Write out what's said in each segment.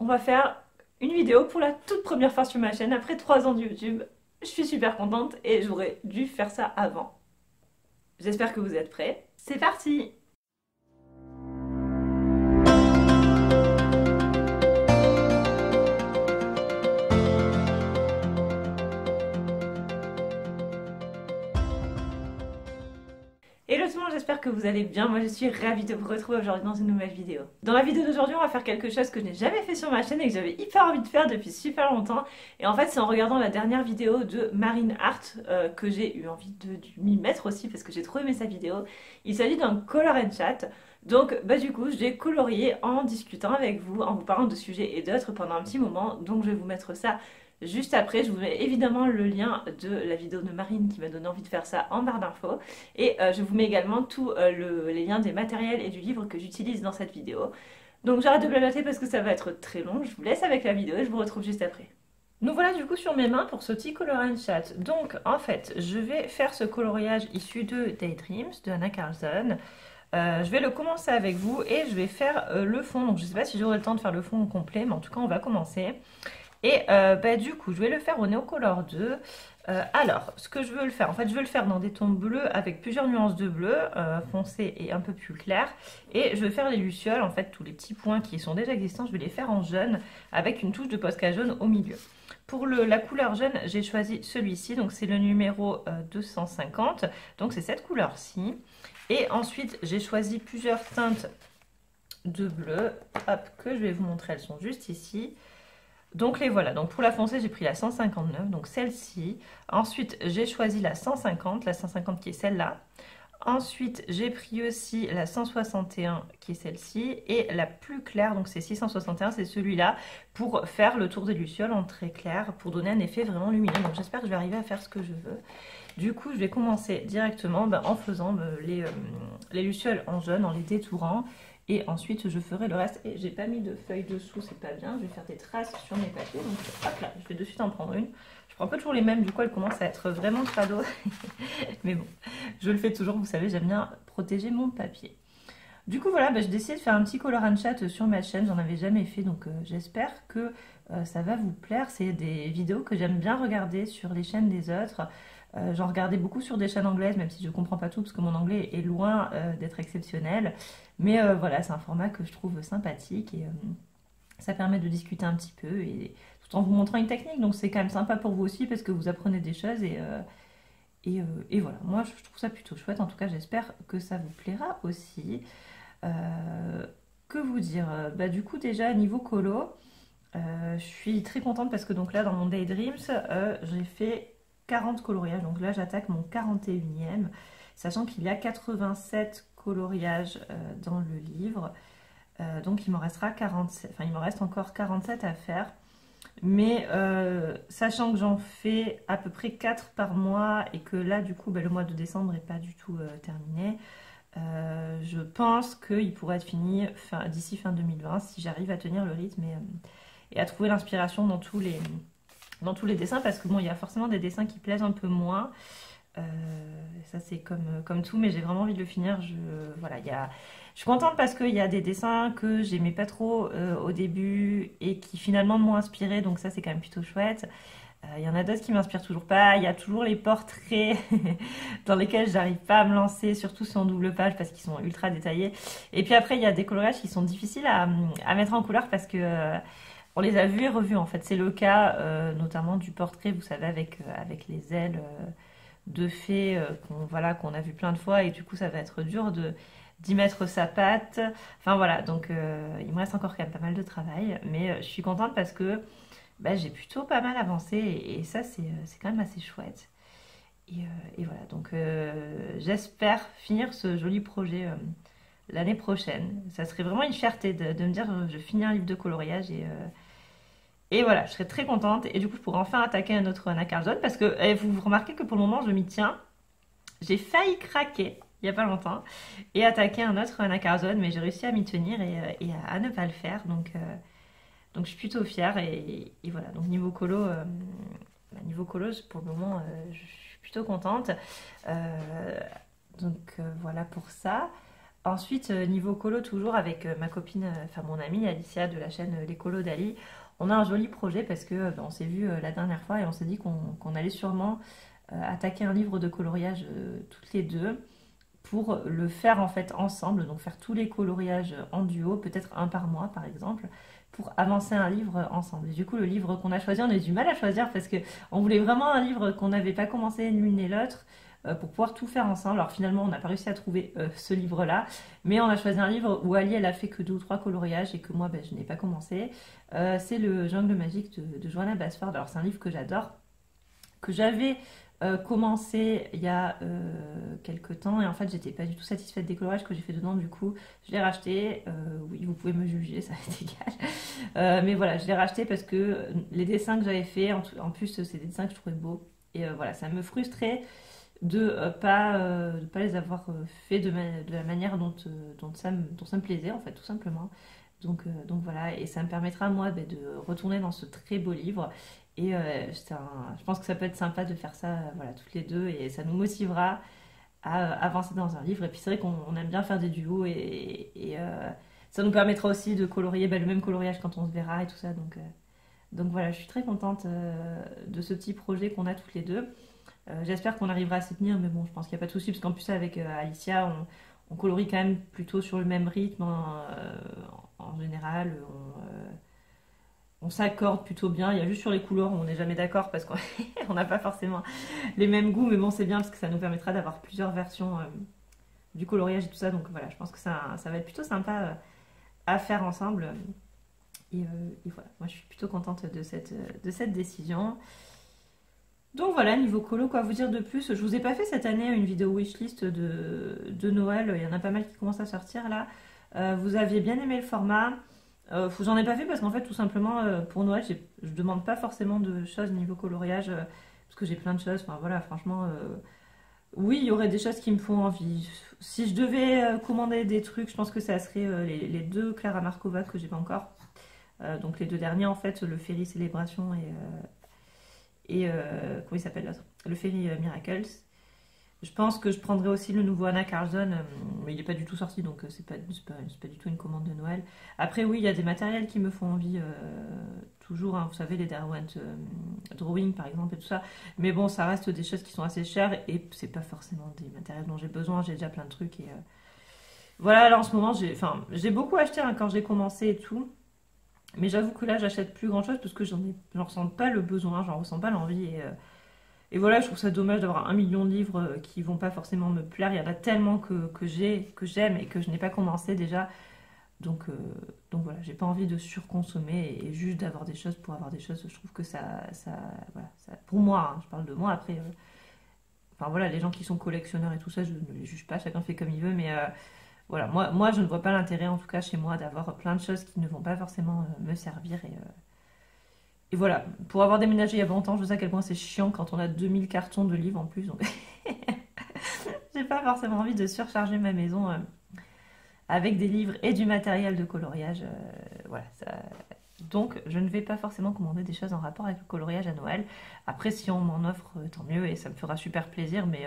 on va faire une vidéo pour la toute première fois sur ma chaîne après 3 ans de YouTube. Je suis super contente et j'aurais dû faire ça avant. J'espère que vous êtes prêts. C'est parti! Hello tout le monde, j'espère que vous allez bien. Moi je suis ravie de vous retrouver aujourd'hui dans une nouvelle vidéo. Dans la vidéo d'aujourd'hui, on va faire quelque chose que je n'ai jamais fait sur ma chaîne et que j'avais hyper envie de faire depuis super longtemps. Et en fait, c'est en regardant la dernière vidéo de Mareen Art que j'ai eu envie de m'y mettre aussi parce que j'ai trop aimé sa vidéo. Il s'agit d'un color and chat. Donc du coup, j'ai colorié en discutant avec vous, en vous parlant de sujets et d'autres pendant un petit moment. Donc je vais vous mettre ça juste après. Je vous mets évidemment le lien de la vidéo de Marine qui m'a donné envie de faire ça en barre d'infos. Et je vous mets également tous les liens des matériels et du livre que j'utilise dans cette vidéo. Donc j'arrête de blablater parce que ça va être très long. Je vous laisse avec la vidéo et je vous retrouve juste après. Nous voilà du coup sur mes mains pour ce petit color and chat. Donc en fait, je vais faire ce coloriage issu de Daydreams de Hanna Karlzon. Je vais le commencer avec vous et je vais faire le fond. Donc je ne sais pas si j'aurai le temps de faire le fond au complet, mais en tout cas on va commencer. Et du coup, je vais le faire au Néocolor 2. Alors, ce que je veux le faire, en fait, je veux le faire dans des tons bleus avec plusieurs nuances de bleu, foncé et un peu plus clair. Et je vais faire les lucioles, en fait, tous les petits points qui sont déjà existants, je vais les faire en jaune avec une touche de Posca jaune au milieu. Pour la couleur jaune, j'ai choisi celui-ci, donc c'est le numéro 250, donc c'est cette couleur-ci. Et ensuite, j'ai choisi plusieurs teintes de bleu, hop, que je vais vous montrer, elles sont juste ici. Donc les voilà, donc pour la foncée j'ai pris la 159, donc celle-ci. Ensuite j'ai choisi la 150 qui est celle-là. Ensuite j'ai pris aussi la 161 qui est celle-ci. Et la plus claire, donc c'est 661, c'est celui-là pour faire le tour des lucioles en très clair, pour donner un effet vraiment lumineux. Donc j'espère que je vais arriver à faire ce que je veux. Du coup je vais commencer directement en faisant les lucioles en jaune, en les détourant. Et ensuite, je ferai le reste. Et j'ai pas mis de feuilles dessous, c'est pas bien. Je vais faire des traces sur mes papiers. Donc, hop là, je vais de suite en prendre une. Je prends pas toujours les mêmes, du coup, elles commencent à être vraiment crado. Mais bon, je le fais toujours. Vous savez, j'aime bien protéger mon papier. Du coup, voilà, j'ai décidé de faire un petit color and chat sur ma chaîne. J'en avais jamais fait, donc j'espère que ça va vous plaire. C'est des vidéos que j'aime bien regarder sur les chaînes des autres. J'en regardais beaucoup sur des chaînes anglaises, même si je ne comprends pas tout parce que mon anglais est loin d'être exceptionnel. Mais voilà, c'est un format que je trouve sympathique et ça permet de discuter un petit peu et tout en vous montrant une technique. Donc c'est quand même sympa pour vous aussi parce que vous apprenez des choses et voilà. Moi je trouve ça plutôt chouette. En tout cas, j'espère que ça vous plaira aussi. Que vous dire? Du coup, déjà niveau colo, je suis très contente parce que donc là dans mon Daydreams, j'ai fait 40 coloriages, donc là j'attaque mon 41e, sachant qu'il y a 87 coloriages dans le livre, donc il m'en restera 47, enfin il m'en reste encore 47 à faire, mais sachant que j'en fais à peu près 4 par mois et que là du coup le mois de décembre n'est pas du tout terminé, je pense qu'il pourrait être fini d'ici fin 2020 si j'arrive à tenir le rythme et à trouver l'inspiration dans tous les dessins, parce que bon, il y a forcément des dessins qui plaisent un peu moins, ça c'est comme tout, mais j'ai vraiment envie de le finir. Voilà, je suis contente parce qu'il y a des dessins que j'aimais pas trop au début et qui finalement m'ont inspirée, donc ça c'est quand même plutôt chouette. Il y en a d'autres qui m'inspirent toujours pas, il y a toujours les portraits dans lesquels j'arrive pas à me lancer, surtout ceux en double page parce qu'ils sont ultra détaillés, et puis après il y a des colorages qui sont difficiles à mettre en couleur parce que on les a vus et revus en fait. C'est le cas notamment du portrait, vous savez, avec les ailes de fée qu'on a vu plein de fois, et du coup ça va être dur d'y mettre sa patte. Enfin voilà, donc il me reste encore quand même pas mal de travail, mais je suis contente parce que j'ai plutôt pas mal avancé et ça c'est quand même assez chouette. Et voilà, donc j'espère finir ce joli projet l'année prochaine. Ça serait vraiment une fierté de me dire je finis un livre de coloriage et voilà, je serais très contente et du coup je pourrais enfin attaquer un autre Hanna Karlzon parce que vous remarquez que pour le moment je m'y tiens. J'ai failli craquer il n'y a pas longtemps et attaquer un autre Hanna Karlzon, mais j'ai réussi à m'y tenir et à ne pas le faire, donc je suis plutôt fière et voilà. Donc niveau colo pour le moment je suis plutôt contente, donc voilà pour ça. Ensuite, niveau colo, toujours avec ma copine, enfin mon amie Alicia de la chaîne Les Colos d'Ali, on a un joli projet parce que ben, on s'est vu la dernière fois et on s'est dit qu'on allait sûrement attaquer un livre de coloriage toutes les deux pour le faire en fait ensemble, donc faire tous les coloriages en duo, peut-être un par mois par exemple, pour avancer un livre ensemble. Et du coup, le livre qu'on a choisi, on a eu du mal à choisir parce qu'on voulait vraiment un livre qu'on n'avait pas commencé l'une ni l'autre pour pouvoir tout faire ensemble. Alors finalement, on n'a pas réussi à trouver ce livre-là, mais on a choisi un livre où Ali, elle a fait que 2 ou 3 coloriages et que moi, ben, je n'ai pas commencé. C'est le Jungle Magique de Johanna Basford. Alors c'est un livre que j'adore, que j'avais commencé il y a quelques temps et en fait j'étais pas du tout satisfaite des colorages que j'ai fait dedans, du coup je l'ai racheté. Oui, vous pouvez me juger, ça m'est égal, mais voilà, je l'ai racheté parce que les dessins que j'avais fait, en plus c'est des dessins que je trouvais beaux et voilà, ça me frustrait de pas les avoir fait de la manière dont ça me plaisait en fait, tout simplement. Donc voilà, et ça me permettra moi de retourner dans ce très beau livre. Et je pense que ça peut être sympa de faire ça voilà, toutes les deux, et ça nous motivera à avancer dans un livre. Et puis c'est vrai qu'on aime bien faire des duos, et ça nous permettra aussi de colorier le même coloriage quand on se verra et tout ça. Donc voilà, je suis très contente de ce petit projet qu'on a toutes les deux. J'espère qu'on arrivera à s'y tenir, mais bon, je pense qu'il n'y a pas de souci, parce qu'en plus avec Alicia, on colorie quand même plutôt sur le même rythme en général. On s'accorde plutôt bien, il y a juste sur les couleurs où on n'est jamais d'accord parce qu'on n'a pas forcément les mêmes goûts, mais bon c'est bien parce que ça nous permettra d'avoir plusieurs versions du coloriage et tout ça, donc voilà, je pense que ça va être plutôt sympa à faire ensemble, et voilà, moi je suis plutôt contente de cette décision. Donc voilà, niveau colo, quoi vous dire de plus? Je vous ai pas fait cette année une vidéo wishlist de Noël, il y en a pas mal qui commencent à sortir là. Vous aviez bien aimé le format. J'en ai pas fait parce qu'en fait tout simplement pour Noël je demande pas forcément de choses niveau coloriage parce que j'ai plein de choses, enfin voilà, franchement oui, il y aurait des choses qui me font envie. Si je devais commander des trucs, je pense que ça serait les 2 Clara Markovac que j'ai pas encore, donc les 2 derniers en fait, le Fairy Celebration et comment il s'appelle l'autre, le Fairy Miracles. Je pense que je prendrai aussi le nouveau Hanna Karlzon, mais il n'est pas du tout sorti, donc c'est pas du tout une commande de Noël. Après oui, il y a des matériels qui me font envie, toujours, hein, vous savez, les Derwent Drawing par exemple et tout ça. Mais bon, ça reste des choses qui sont assez chères et c'est pas forcément des matériels dont j'ai besoin, j'ai déjà plein de trucs. Et voilà, là en ce moment, j'ai beaucoup acheté hein, quand j'ai commencé et tout. Mais j'avoue que là, j'achète plus grand chose parce que j'en ressens pas le besoin, j'en ressens pas l'envie et voilà, je trouve ça dommage d'avoir 1 million de livres qui vont pas forcément me plaire. Il y en a tellement que j'aime et que je n'ai pas commencé déjà. Donc voilà, j'ai pas envie de surconsommer et juste d'avoir des choses pour avoir des choses. Je trouve que voilà, ça pour moi, hein, je parle de moi. Après, enfin voilà, les gens qui sont collectionneurs et tout ça, je ne les juge pas. Chacun fait comme il veut, mais voilà, moi, je ne vois pas l'intérêt, en tout cas chez moi, d'avoir plein de choses qui ne vont pas forcément me servir et voilà, pour avoir déménagé il y a longtemps, je sais à quel point c'est chiant quand on a 2000 cartons de livres en plus. Donc j'ai pas forcément envie de surcharger ma maison avec des livres et du matériel de coloriage. Voilà, ça... Donc je ne vais pas forcément commander des choses en rapport avec le coloriage à Noël. Après, si on m'en offre, tant mieux et ça me fera super plaisir. Mais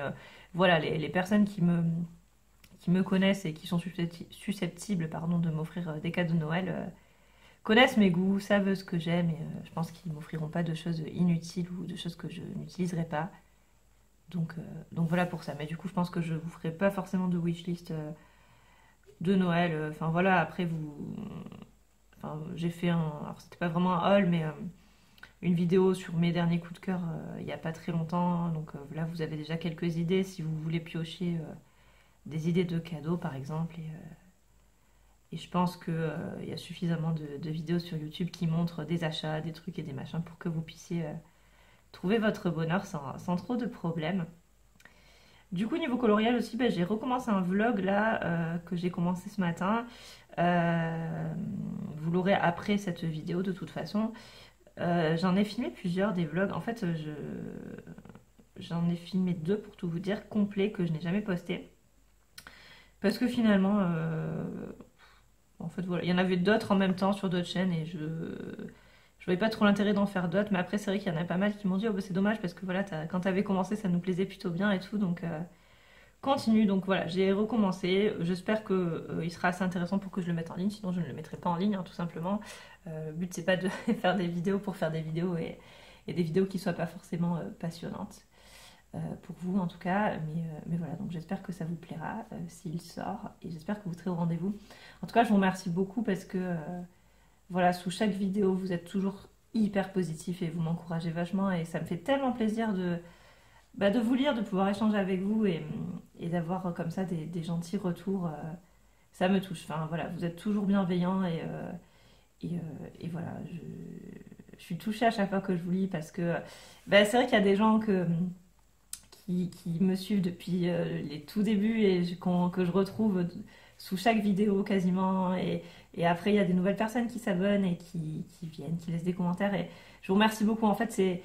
voilà, les personnes qui me connaissent et qui sont susceptibles pardon, de m'offrir des cadeaux de Noël... connaissent mes goûts, savent ce que j'aime et je pense qu'ils ne m'offriront pas de choses inutiles ou de choses que je n'utiliserai pas. Donc voilà pour ça. Mais du coup, je pense que je ne vous ferai pas forcément de wishlist de Noël. Enfin voilà, après, j'ai fait alors c'était pas vraiment un haul, mais une vidéo sur mes derniers coups de cœur il n'y a pas très longtemps. Donc là, vous avez déjà quelques idées si vous voulez piocher des idées de cadeaux, par exemple. Et je pense qu'il y a suffisamment de vidéos sur YouTube qui montrent des achats, des trucs et des machins pour que vous puissiez trouver votre bonheur sans trop de problèmes. Du coup, niveau coloriage aussi, ben, j'ai recommencé un vlog là que j'ai commencé ce matin. Vous l'aurez après cette vidéo de toute façon. J'en ai filmé plusieurs des vlogs. En fait, j'en ai filmé 2 pour tout vous dire, complets, que je n'ai jamais postés. Parce que finalement... En fait, voilà. Il y en avait d'autres en même temps sur d'autres chaînes et je voyais pas trop l'intérêt d'en faire d'autres. Mais après, c'est vrai qu'il y en a pas mal qui m'ont dit oh, « bah, c'est dommage parce que voilà, quand t'avais commencé, ça nous plaisait plutôt bien et tout. » Donc continue. Donc voilà, j'ai recommencé. J'espère qu'il sera assez intéressant pour que je le mette en ligne, sinon je ne le mettrai pas en ligne, hein, tout simplement. Le but, c'est pas de faire des vidéos pour faire des vidéos et des vidéos qui ne soient pas forcément passionnantes. Pour vous en tout cas, mais voilà, donc j'espère que ça vous plaira s'il sort, et j'espère que vous serez au rendez-vous. En tout cas, je vous remercie beaucoup parce que voilà, sous chaque vidéo vous êtes toujours hyper positif et vous m'encouragez vachement, et ça me fait tellement plaisir de vous lire, de pouvoir échanger avec vous et d'avoir comme ça des gentils retours. Ça me touche, enfin voilà, vous êtes toujours bienveillants et voilà, je suis touchée à chaque fois que je vous lis, parce que c'est vrai qu'il y a des gens qui me suivent depuis les tout débuts et que je retrouve sous chaque vidéo quasiment, et après il y a des nouvelles personnes qui s'abonnent et qui viennent, qui laissent des commentaires, et je vous remercie beaucoup. En fait, c'est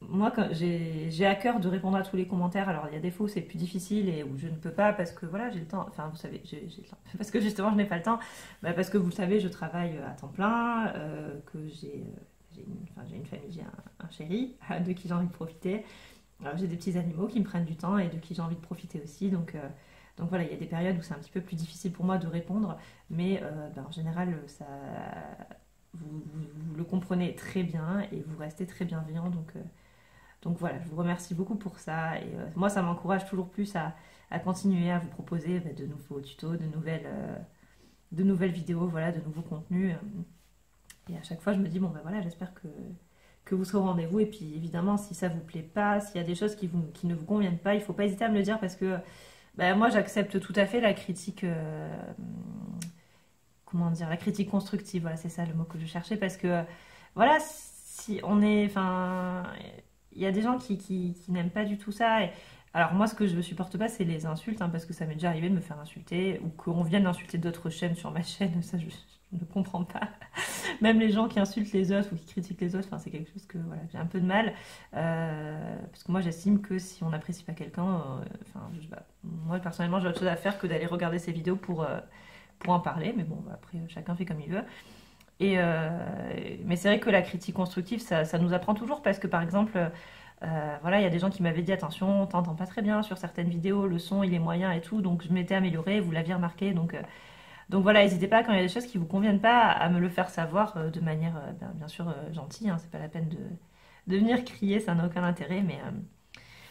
moi, j'ai à cœur de répondre à tous les commentaires. Alors il y a des fois où c'est plus difficile et où je ne peux pas parce que voilà, j'ai le temps, enfin vous savez, j'ai le temps parce que justement je n'ai pas le temps, parce que vous le savez, je travaille à temps plein, que j'ai une famille, j'ai un chéri de qui j'ai envie de profiter. J'ai des petits animaux qui me prennent du temps et de qui j'ai envie de profiter aussi, donc voilà, il y a des périodes où c'est un petit peu plus difficile pour moi de répondre, mais en général ça, vous le comprenez très bien et vous restez très bienveillant, donc voilà, je vous remercie beaucoup pour ça, et moi ça m'encourage toujours plus à continuer à vous proposer de nouveaux tutos, de nouvelles vidéos, voilà, de nouveaux contenus, et à chaque fois je me dis bon voilà, j'espère que vous serez au rendez-vous. Et puis évidemment, si ça vous plaît pas, s'il y a des choses qui ne vous conviennent pas, il faut pas hésiter à me le dire, parce que moi j'accepte tout à fait la critique, comment dire, la critique constructive, voilà, c'est ça le mot que je cherchais, parce que voilà, si on est, enfin il y a des gens qui n'aiment pas du tout ça, et alors moi ce que je supporte pas, c'est les insultes, hein, parce que ça m'est déjà arrivé de me faire insulter, ou qu'on vienne insulter d'autres chaînes sur ma chaîne, ça je ne comprends pas. Même les gens qui insultent les autres ou qui critiquent les autres, enfin, c'est quelque chose que voilà, j'ai un peu de mal. Parce que moi, j'estime que si on n'apprécie pas quelqu'un, moi, personnellement, j'ai autre chose à faire que d'aller regarder ses vidéos pour en parler. Mais bon, après, chacun fait comme il veut. Mais c'est vrai que la critique constructive, ça nous apprend toujours. Parce que, par exemple, voilà, il y a des gens qui m'avaient dit « Attention, t'entends pas très bien sur certaines vidéos, le son, il est moyen et tout. » Donc, je m'étais améliorée, vous l'aviez remarqué, donc voilà, n'hésitez pas, quand il y a des choses qui ne vous conviennent pas, à me le faire savoir de manière, bien sûr, gentille. Hein, c'est pas la peine de venir crier, ça n'a aucun intérêt.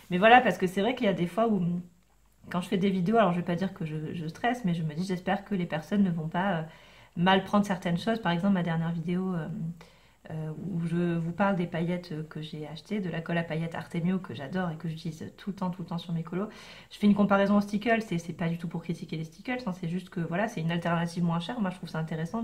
Mais voilà, parce que c'est vrai qu'il y a des fois où, quand je fais des vidéos, alors je ne vais pas dire que je stresse, mais je me dis, j'espère que les personnes ne vont pas mal prendre certaines choses. Par exemple, ma dernière vidéo où je vous parle des paillettes que j'ai achetées, de la colle à paillettes Artemio que j'adore et que j'utilise tout le temps sur mes colos. Je fais une comparaison aux Stickles, et c'est pas du tout pour critiquer les Stickles, hein, c'est juste que voilà, c'est une alternative moins chère. Moi je trouve ça intéressant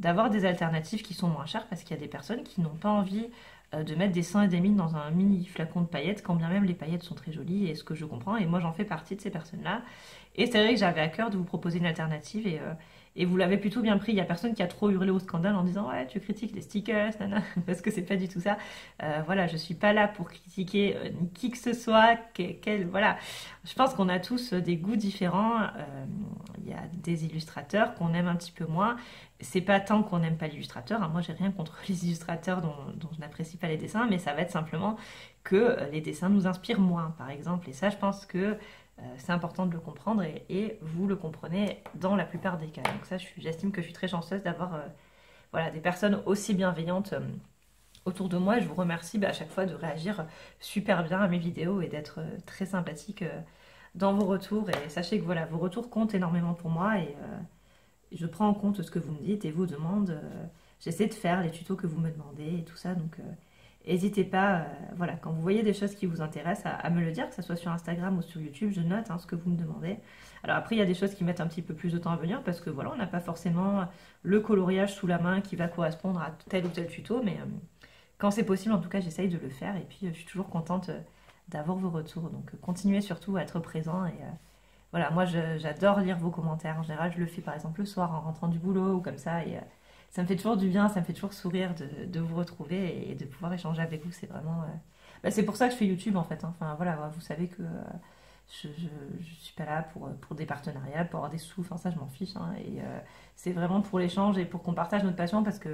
d'avoir des alternatives qui sont moins chères, parce qu'il y a des personnes qui n'ont pas envie de mettre des seins et des mines dans un mini flacon de paillettes, quand bien même les paillettes sont très jolies, et ce que je comprends, et moi j'en fais partie de ces personnes-là. Et c'est vrai que j'avais à cœur de vous proposer une alternative, et vous l'avez plutôt bien pris. Il n'y a personne qui a trop hurlé au scandale en disant « Ouais, tu critiques les Stickers, nana », parce que c'est pas du tout ça. Voilà, je suis pas là pour critiquer qui que ce soit. Voilà. Je pense qu'on a tous des goûts différents. Il y a des illustrateurs qu'on aime un petit peu moins. C'est pas tant qu'on n'aime pas l'illustrateur, hein. Moi, j'ai rien contre les illustrateurs dont je n'apprécie pas les dessins, mais ça va être simplement que les dessins nous inspirent moins, par exemple. Et ça, je pense que c'est important de le comprendre, et vous le comprenez dans la plupart des cas. Donc ça, j'estime que je suis très chanceuse d'avoir voilà, des personnes aussi bienveillantes autour de moi. Et je vous remercie à chaque fois de réagir super bien à mes vidéos et d'être très sympathique dans vos retours. Et sachez que voilà, vos retours comptent énormément pour moi, et je prends en compte ce que vous me dites et vos demandes. J'essaie de faire les tutos que vous me demandez et tout ça, donc n'hésitez pas, voilà, quand vous voyez des choses qui vous intéressent, à me le dire, que ce soit sur Instagram ou sur YouTube, je note, hein, ce que vous me demandez. Alors après, il y a des choses qui mettent un petit peu plus de temps à venir, parce que voilà, on n'a pas forcément le coloriage sous la main qui va correspondre à tel ou tel tuto, mais quand c'est possible, en tout cas, j'essaye de le faire, et puis je suis toujours contente d'avoir vos retours, donc continuez surtout à être présent, et voilà, moi j'adore lire vos commentaires, en général je le fais par exemple le soir en rentrant du boulot ou comme ça, et ça me fait toujours du bien, ça me fait toujours sourire de vous retrouver et de pouvoir échanger avec vous. C'est vraiment c'est pour ça que je fais YouTube, en fait, hein. Enfin voilà, vous savez que je suis pas là pour des partenariats, pour avoir des sous, enfin ça je m'en fiche, hein. Et c'est vraiment pour l'échange et pour qu'on partage notre passion, parce que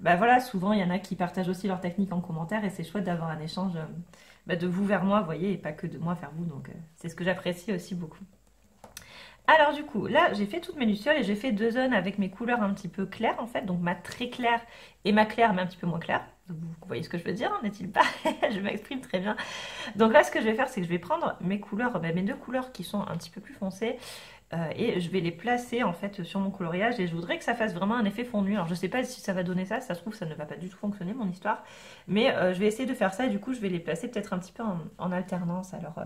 bah voilà, souvent il y en a qui partagent aussi leur technique en commentaire et c'est chouette d'avoir un échange de vous vers moi, vous voyez, et pas que de moi vers vous, donc c'est ce que j'apprécie aussi beaucoup. Alors du coup, là j'ai fait toutes mes lucioles et j'ai fait deux zones avec mes couleurs un petit peu claires en fait, donc ma très claire et ma claire mais un petit peu moins claire. Vous voyez ce que je veux dire, n'est-il pas? Je m'exprime très bien. Donc là, ce que je vais faire, c'est que je vais prendre mes couleurs, mes deux couleurs qui sont un petit peu plus foncées, et je vais les placer en fait sur mon coloriage, et je voudrais que ça fasse vraiment un effet fondu. Alors je sais pas si ça va donner ça, ça se trouve ça ne va pas du tout fonctionner mon histoire, mais je vais essayer de faire ça, et du coup je vais les placer peut-être un petit peu en alternance, alors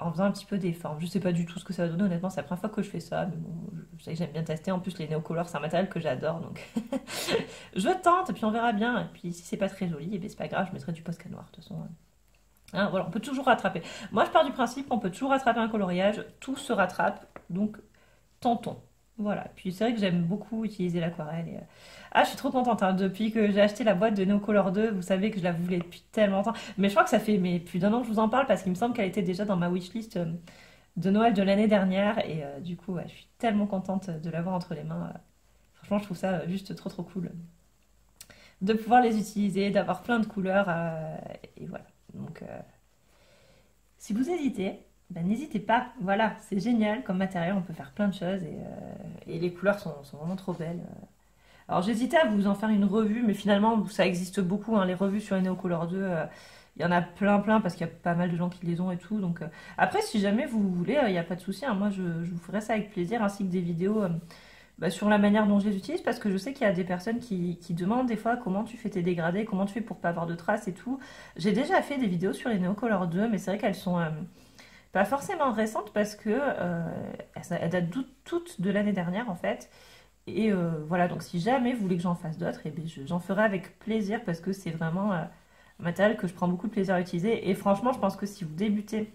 en faisant un petit peu des formes. Je sais pas du tout ce que ça va donner, honnêtement c'est la première fois que je fais ça, mais bon, je sais que j'aime bien tester, en plus les néocolors c'est un matériel que j'adore, donc je tente, et puis on verra bien, et puis si c'est pas très joli, et bien c'est pas grave, je mettrai du Posca noir, de toute façon... Hein, voilà, on peut toujours rattraper. Moi, je pars du principe qu'on peut toujours rattraper un coloriage, tout se rattrape, donc tentons. Voilà, puis c'est vrai que j'aime beaucoup utiliser l'aquarelle. Ah, je suis trop contente, hein. Depuis que j'ai acheté la boîte de Néocolor 2, vous savez que je la voulais depuis tellement longtemps. Mais je crois que ça fait plus d'un an que je vous en parle, parce qu'il me semble qu'elle était déjà dans ma wishlist de Noël de l'année dernière. Et du coup, ouais, je suis tellement contente de l'avoir entre les mains. Franchement, je trouve ça juste trop trop cool de pouvoir les utiliser, d'avoir plein de couleurs, et voilà. Donc, si vous hésitez, n'hésitez pas. Voilà, c'est génial comme matériel, on peut faire plein de choses et les couleurs sont vraiment trop belles. Alors, j'hésitais à vous en faire une revue, mais finalement, ça existe beaucoup. Hein, les revues sur les Néocolor 2, il y en a plein parce qu'il y a pas mal de gens qui les ont et tout. Donc, après, si jamais vous voulez, il n'y a pas de souci. Hein, moi, je vous ferai ça avec plaisir, ainsi que des vidéos sur la manière dont je les utilise, parce que je sais qu'il y a des personnes qui demandent des fois comment tu fais tes dégradés, comment tu fais pour pas avoir de traces et tout. J'ai déjà fait des vidéos sur les Néocolor 2, mais c'est vrai qu'elles sont pas forcément récentes, parce que elles datent toutes de l'année dernière en fait. Et voilà, donc si jamais vous voulez que j'en fasse d'autres, eh bien j'en ferai avec plaisir, parce que c'est vraiment un matériel que je prends beaucoup de plaisir à utiliser. Et franchement, je pense que si vous débutez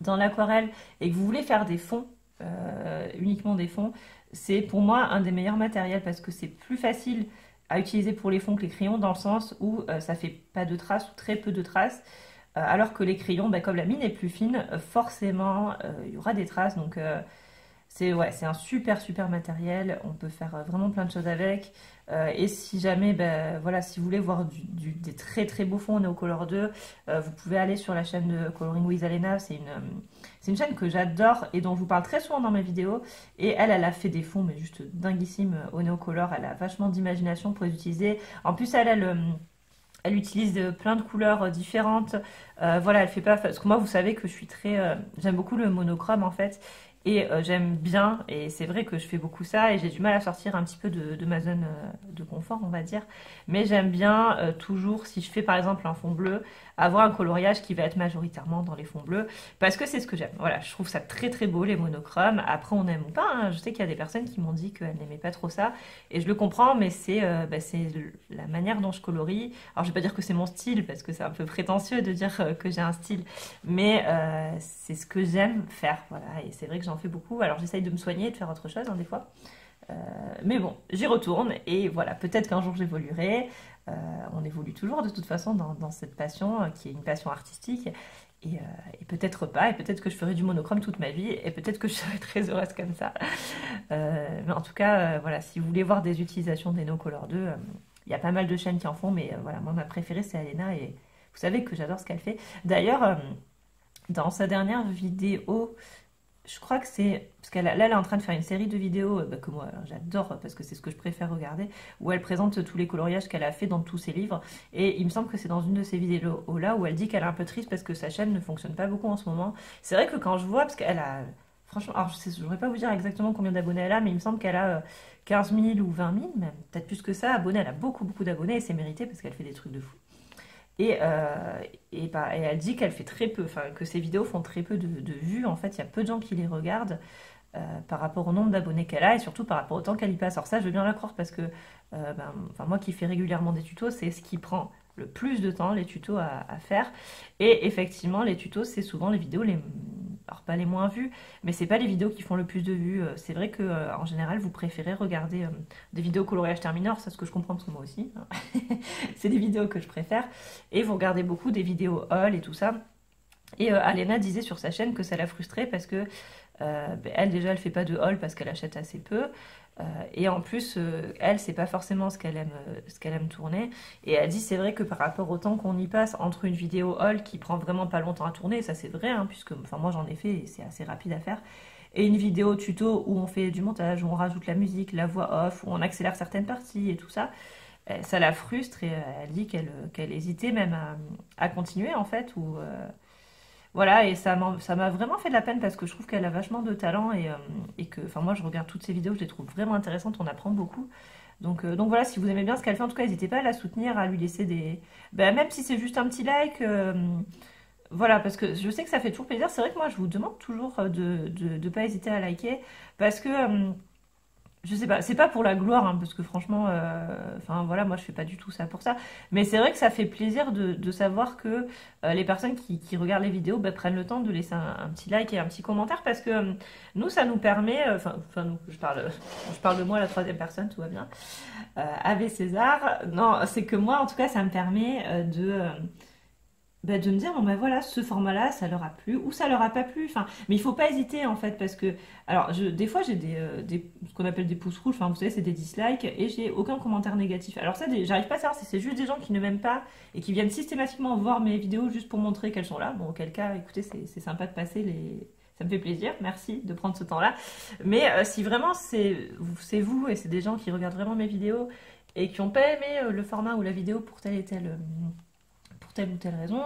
dans l'aquarelle et que vous voulez faire des fonds, uniquement des fonds, c'est pour moi un des meilleurs matériels, parce que c'est plus facile à utiliser pour les fonds que les crayons, dans le sens où ça fait pas de traces ou très peu de traces, alors que les crayons, comme la mine est plus fine, forcément il y aura des traces. Donc c'est un super matériel, on peut faire vraiment plein de choses avec, et si jamais, voilà, si vous voulez voir des très beaux fonds Néocolor 2, vous pouvez aller sur la chaîne de Coloring with Elena, c'est une chaîne que j'adore et dont je vous parle très souvent dans mes vidéos, et elle a fait des fonds mais juste dinguissimes au Néocolor, elle a vachement d'imagination pour les utiliser, en plus elle utilise plein de couleurs différentes, voilà, elle fait pas, parce que moi vous savez que je suis très, j'aime beaucoup le monochrome en fait. Et j'aime bien, et c'est vrai que je fais beaucoup ça, et j'ai du mal à sortir un petit peu de ma zone de confort, on va dire. Mais j'aime bien toujours, si je fais par exemple un fond bleu, avoir un coloriage qui va être majoritairement dans les fonds bleus, parce que c'est ce que j'aime. Voilà, je trouve ça très beau, les monochromes. Après, on aime ou pas, hein. Je sais qu'il y a des personnes qui m'ont dit qu'elles n'aimaient pas trop ça, et je le comprends, mais c'est la manière dont je colorie. Alors, je vais pas dire que c'est mon style, parce que c'est un peu prétentieux de dire que j'ai un style, mais c'est ce que j'aime faire, voilà, et c'est vrai que j'en fait beaucoup, alors j'essaye de me soigner et de faire autre chose hein, des fois, mais bon, j'y retourne et voilà, peut-être qu'un jour j'évoluerai, on évolue toujours de toute façon dans cette passion qui est une passion artistique, et peut-être pas, et peut-être que je ferai du monochrome toute ma vie, et peut-être que je serai très heureuse comme ça, mais en tout cas, voilà, si vous voulez voir des utilisations des Néocolor 2, il y a pas mal de chaînes qui en font, mais voilà, moi ma préférée c'est Elena, et vous savez que j'adore ce qu'elle fait, d'ailleurs, dans sa dernière vidéo, je crois que c'est... Parce que là, elle est en train de faire une série de vidéos que moi j'adore, parce que c'est ce que je préfère regarder, où elle présente tous les coloriages qu'elle a fait dans tous ses livres. Et il me semble que c'est dans une de ces vidéos-là où elle dit qu'elle est un peu triste parce que sa chaîne ne fonctionne pas beaucoup en ce moment. C'est vrai que quand je vois... Parce qu'elle a... Franchement, alors je ne pourrais pas vous dire exactement combien d'abonnés elle a, mais il me semble qu'elle a 15 000 ou 20 000, même peut-être plus que ça, abonnés. Elle a beaucoup d'abonnés et c'est mérité parce qu'elle fait des trucs de fou. Et elle dit qu'elle fait très peu, enfin que ses vidéos font très peu de vues, en fait il y a peu de gens qui les regardent par rapport au nombre d'abonnés qu'elle a et surtout par rapport au temps qu'elle y passe. Alors ça je veux bien la croire parce que moi qui fais régulièrement des tutos, c'est ce qui prend le plus de temps, les tutos à faire, et effectivement les tutos c'est souvent les vidéos alors pas les moins vues, mais c'est pas les vidéos qui font le plus de vues, c'est vrai que en général vous préférez regarder des vidéos coloriage termineur, c'est ce que je comprends parce que moi aussi, hein. C'est des vidéos que je préfère, et vous regardez beaucoup des vidéos haul et tout ça, et Elena disait sur sa chaîne que ça la frustrait parce que elle fait pas de haul parce qu'elle achète assez peu, Et en plus, elle, c'est pas forcément ce qu'elle aime tourner. Et elle dit, c'est vrai que par rapport au temps qu'on y passe entre une vidéo haul qui prend vraiment pas longtemps à tourner, ça c'est vrai, hein, puisque enfin, moi j'en ai fait et c'est assez rapide à faire, et une vidéo tuto où on fait du montage, où on rajoute la musique, la voix off, où on accélère certaines parties et tout ça, ça la frustre et elle dit qu'elle hésitait même à continuer en fait. Ou voilà, et ça m'a vraiment fait de la peine parce que je trouve qu'elle a vachement de talent et que, enfin moi je regarde toutes ses vidéos, je les trouve vraiment intéressantes, on apprend beaucoup. Donc voilà, si vous aimez bien ce qu'elle fait, en tout cas n'hésitez pas à la soutenir, à lui laisser des... Ben, même si c'est juste un petit like, voilà, parce que je sais que ça fait toujours plaisir. C'est vrai que moi je vous demande toujours de pas hésiter à liker parce que... je sais pas, c'est pas pour la gloire, hein, parce que franchement, enfin voilà, moi je fais pas du tout ça pour ça, mais c'est vrai que ça fait plaisir de savoir que les personnes qui regardent les vidéos bah, prennent le temps de laisser un petit like et un petit commentaire, parce que nous, ça nous permet, enfin nous, je parle de moi, la troisième personne, tout va bien, Ave César, non, c'est que moi, en tout cas, ça me permet de me dire, bon ben voilà, ce format-là, ça leur a plu ou ça leur a pas plu. Enfin, mais il faut pas hésiter en fait, parce que, alors, des fois j'ai ce qu'on appelle des pouces rouges, enfin vous savez, c'est des dislikes et j'ai aucun commentaire négatif. Alors ça, j'arrive pas à savoir si c'est juste des gens qui ne m'aiment pas et qui viennent systématiquement voir mes vidéos juste pour montrer qu'elles sont là. Bon, auquel cas, écoutez, c'est sympa de passer les... Ça me fait plaisir, merci de prendre ce temps-là. Mais si vraiment c'est vous et c'est des gens qui regardent vraiment mes vidéos et qui n'ont pas aimé le format ou la vidéo pour telle et telle... telle ou telle raison,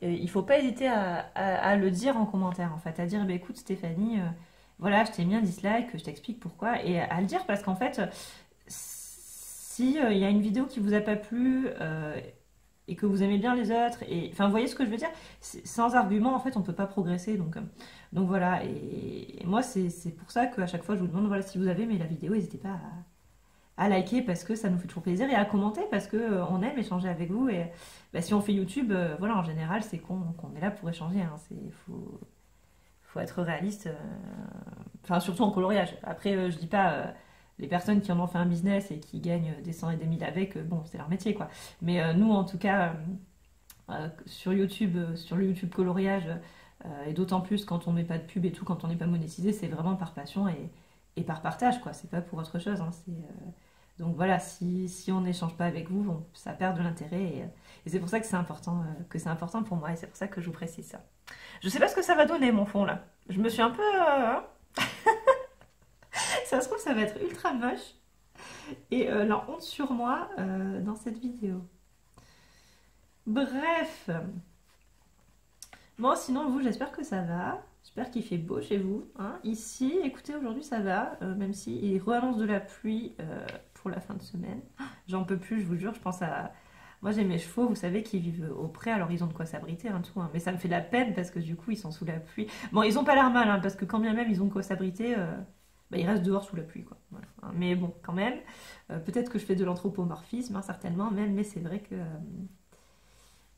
il faut pas hésiter à le dire en commentaire en fait, à dire bah, écoute Stéphanie, voilà je t'ai mis un dislike, je t'explique pourquoi, et à le dire parce qu'en fait si il y a une vidéo qui vous a pas plu et que vous aimez bien les autres, et enfin vous voyez ce que je veux dire, sans argument en fait on peut pas progresser, donc voilà, et moi c'est pour ça qu'à chaque fois je vous demande voilà si vous avez aimé la vidéo n'hésitez pas à liker parce que ça nous fait toujours plaisir et à commenter parce que on aime échanger avec vous et bah, si on fait YouTube voilà en général c'est qu'on est là pour échanger hein, faut être réaliste enfin surtout en coloriage après je dis pas les personnes qui en ont fait un business et qui gagnent des cent et des mille avec bon c'est leur métier quoi mais nous en tout cas sur YouTube sur le YouTube coloriage et d'autant plus quand on met pas de pub et tout quand on n'est pas monétisé c'est vraiment par passion et par partage quoi, c'est pas pour autre chose hein. Donc voilà, si on n'échange pas avec vous, ça perd de l'intérêt et c'est pour ça que c'est important pour moi et c'est pour ça que je vous précise ça. Je sais pas ce que ça va donner mon fond là, je me suis un peu... ça se trouve ça va être ultra moche et la honte sur moi dans cette vidéo. Bref, bon sinon vous j'espère que ça va. J'espère qu'il fait beau chez vous. Hein. Ici, écoutez, aujourd'hui ça va, même si il relance de la pluie pour la fin de semaine. J'en peux plus, je vous jure, je pense à... Moi j'ai mes chevaux, vous savez, qui vivent au pré, alors ils ont de quoi s'abriter, hein, tout. Hein. Mais ça me fait de la peine parce que du coup ils sont sous la pluie. Bon, ils ont pas l'air mal, hein, parce que quand bien même ils ont de quoi s'abriter, bah, ils restent dehors sous la pluie, quoi. Voilà. Mais bon, quand même, peut-être que je fais de l'anthropomorphisme, hein, certainement même, mais c'est vrai que...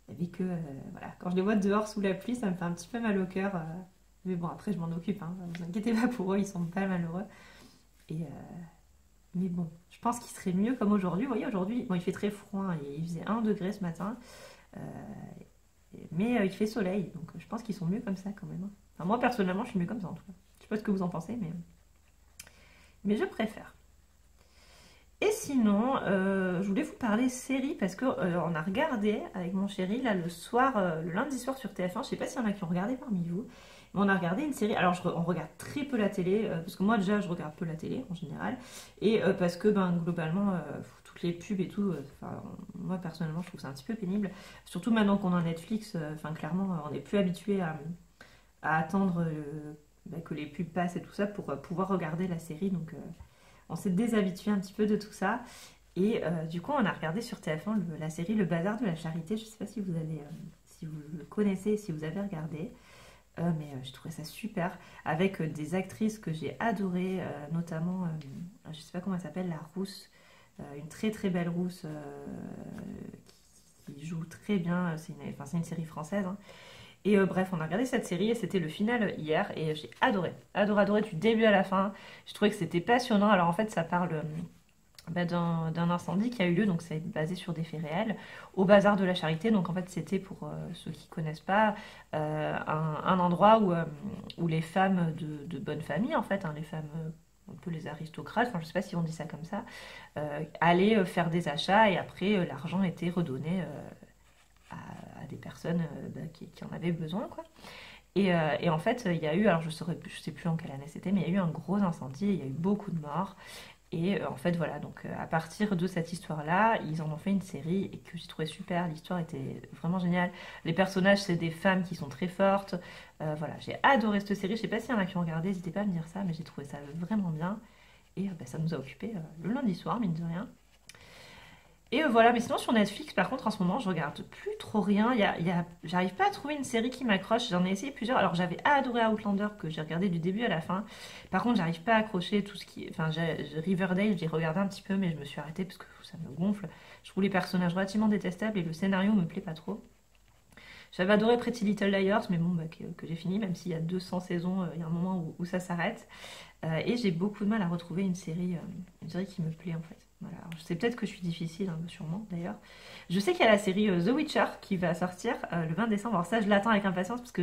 voilà, quand je les vois dehors sous la pluie, ça me fait un petit peu mal au cœur... Mais bon, après, je m'en occupe, hein. Ne vous inquiétez pas pour eux, ils sont pas malheureux. Mais bon, je pense qu'il serait mieux comme aujourd'hui. Vous voyez, aujourd'hui, bon, il fait très froid, hein. Il faisait 1 degré ce matin. Mais il fait soleil, donc je pense qu'ils sont mieux comme ça quand même. Hein. Enfin, moi, personnellement, je suis mieux comme ça en tout cas. Je sais pas ce que vous en pensez, mais je préfère. Et sinon, je voulais vous parler série parce qu'on a regardé avec mon chéri, là, le soir, le lundi soir sur TF1. Je sais pas s'il y en a qui ont regardé parmi vous. On a regardé une série, alors on regarde très peu la télé, parce que moi déjà je regarde peu la télé en général, et parce que ben, globalement, toutes les pubs et tout, moi personnellement je trouve ça un petit peu pénible, surtout maintenant qu'on a Netflix, clairement on n'est plus habitué à attendre que les pubs passent et tout ça pour pouvoir regarder la série, donc on s'est déshabitué un petit peu de tout ça, et du coup on a regardé sur TF1 la série Le Bazar de la Charité, je ne sais pas si vous avez, si vous le connaissez, si vous avez regardé. Mais j'ai trouvé ça super, avec des actrices que j'ai adorées, notamment, je sais pas comment elle s'appelle, la rousse, une très très belle rousse qui joue très bien, c'est une série française. Hein. Et bref, on a regardé cette série et c'était le final hier et j'ai adoré du début à la fin. Je trouvais que c'était passionnant, alors en fait ça parle... d'un incendie qui a eu lieu, donc c'est basé sur des faits réels, au Bazar de la Charité. Donc en fait c'était, pour ceux qui ne connaissent pas, un endroit où les femmes de bonne famille, en fait, hein, les femmes un peu les aristocrates, enfin, je ne sais pas si on dit ça comme ça, allaient faire des achats et après l'argent était redonné à des personnes qui en avaient besoin, quoi. Et en fait, il y a eu, alors je sais plus en quelle année c'était, mais il y a eu un gros incendie, il y a eu beaucoup de morts. Et en fait, voilà, donc à partir de cette histoire-là, ils en ont fait une série et que j'ai trouvé super. L'histoire était vraiment géniale. Les personnages, c'est des femmes qui sont très fortes. Voilà, j'ai adoré cette série. Je sais pas s'il y en a qui ont regardé, n'hésitez pas à me dire ça, mais j'ai trouvé ça vraiment bien. Et bah, ça nous a occupé le lundi soir, mine de rien. Et voilà, mais sinon sur Netflix, par contre, en ce moment, je regarde plus trop rien. J'arrive pas à trouver une série qui m'accroche. J'en ai essayé plusieurs. Alors, j'avais adoré Outlander, que j'ai regardé du début à la fin. Par contre, j'arrive pas à accrocher tout ce qui... Enfin, Riverdale, j'ai regardé un petit peu, mais je me suis arrêtée parce que ça me gonfle. Je trouve les personnages relativement détestables et le scénario me plaît pas trop. J'avais adoré Pretty Little Liars, mais bon, bah, que j'ai fini, même s'il y a 200 saisons, il y a un moment où ça s'arrête. Et j'ai beaucoup de mal à retrouver une série qui me plaît, en fait. Voilà. Alors, je sais peut-être que je suis difficile, hein, sûrement d'ailleurs. Je sais qu'il y a la série The Witcher qui va sortir le 20 décembre. Alors ça, je l'attends avec impatience parce que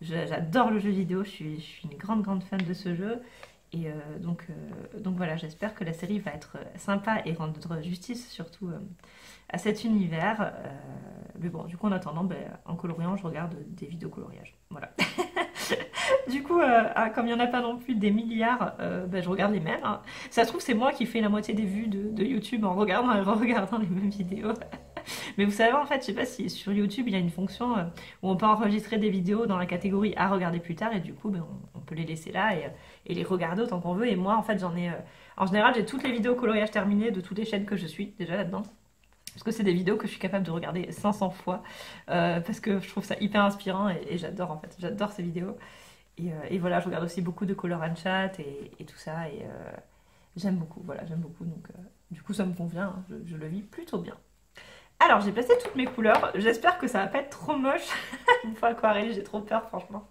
j'adore le jeu vidéo. Je suis une grande fan de ce jeu. Et donc voilà, j'espère que la série va être sympa et rendre justice surtout à cet univers. Mais bon, du coup, en attendant, ben, en coloriant, je regarde des vidéos coloriage. Voilà. Du coup, comme il n'y en a pas non plus des milliards, ben, je regarde les mêmes. Hein. Ça se trouve, c'est moi qui fais la moitié des vues de YouTube en regardant et re-regardant les mêmes vidéos. Mais vous savez, en fait, je sais pas si sur YouTube, il y a une fonction où on peut enregistrer des vidéos dans la catégorie à regarder plus tard. Et du coup, ben, on peut les laisser là et les regarder autant qu'on veut. Et moi, en fait, j'en ai... en général, j'ai toutes les vidéos coloriage terminées de toutes les chaînes que je suis déjà là-dedans. Parce que c'est des vidéos que je suis capable de regarder 500 fois. Parce que je trouve ça hyper inspirant et j'adore, en fait. J'adore ces vidéos. Et voilà, je regarde aussi beaucoup de Color and Chat et tout ça. Et j'aime beaucoup, voilà, j'aime beaucoup. Donc, du coup, ça me convient, hein, je le vis plutôt bien. Alors, j'ai placé toutes mes couleurs. J'espère que ça va pas être trop moche. Une fois aquarelle, j'ai trop peur, franchement.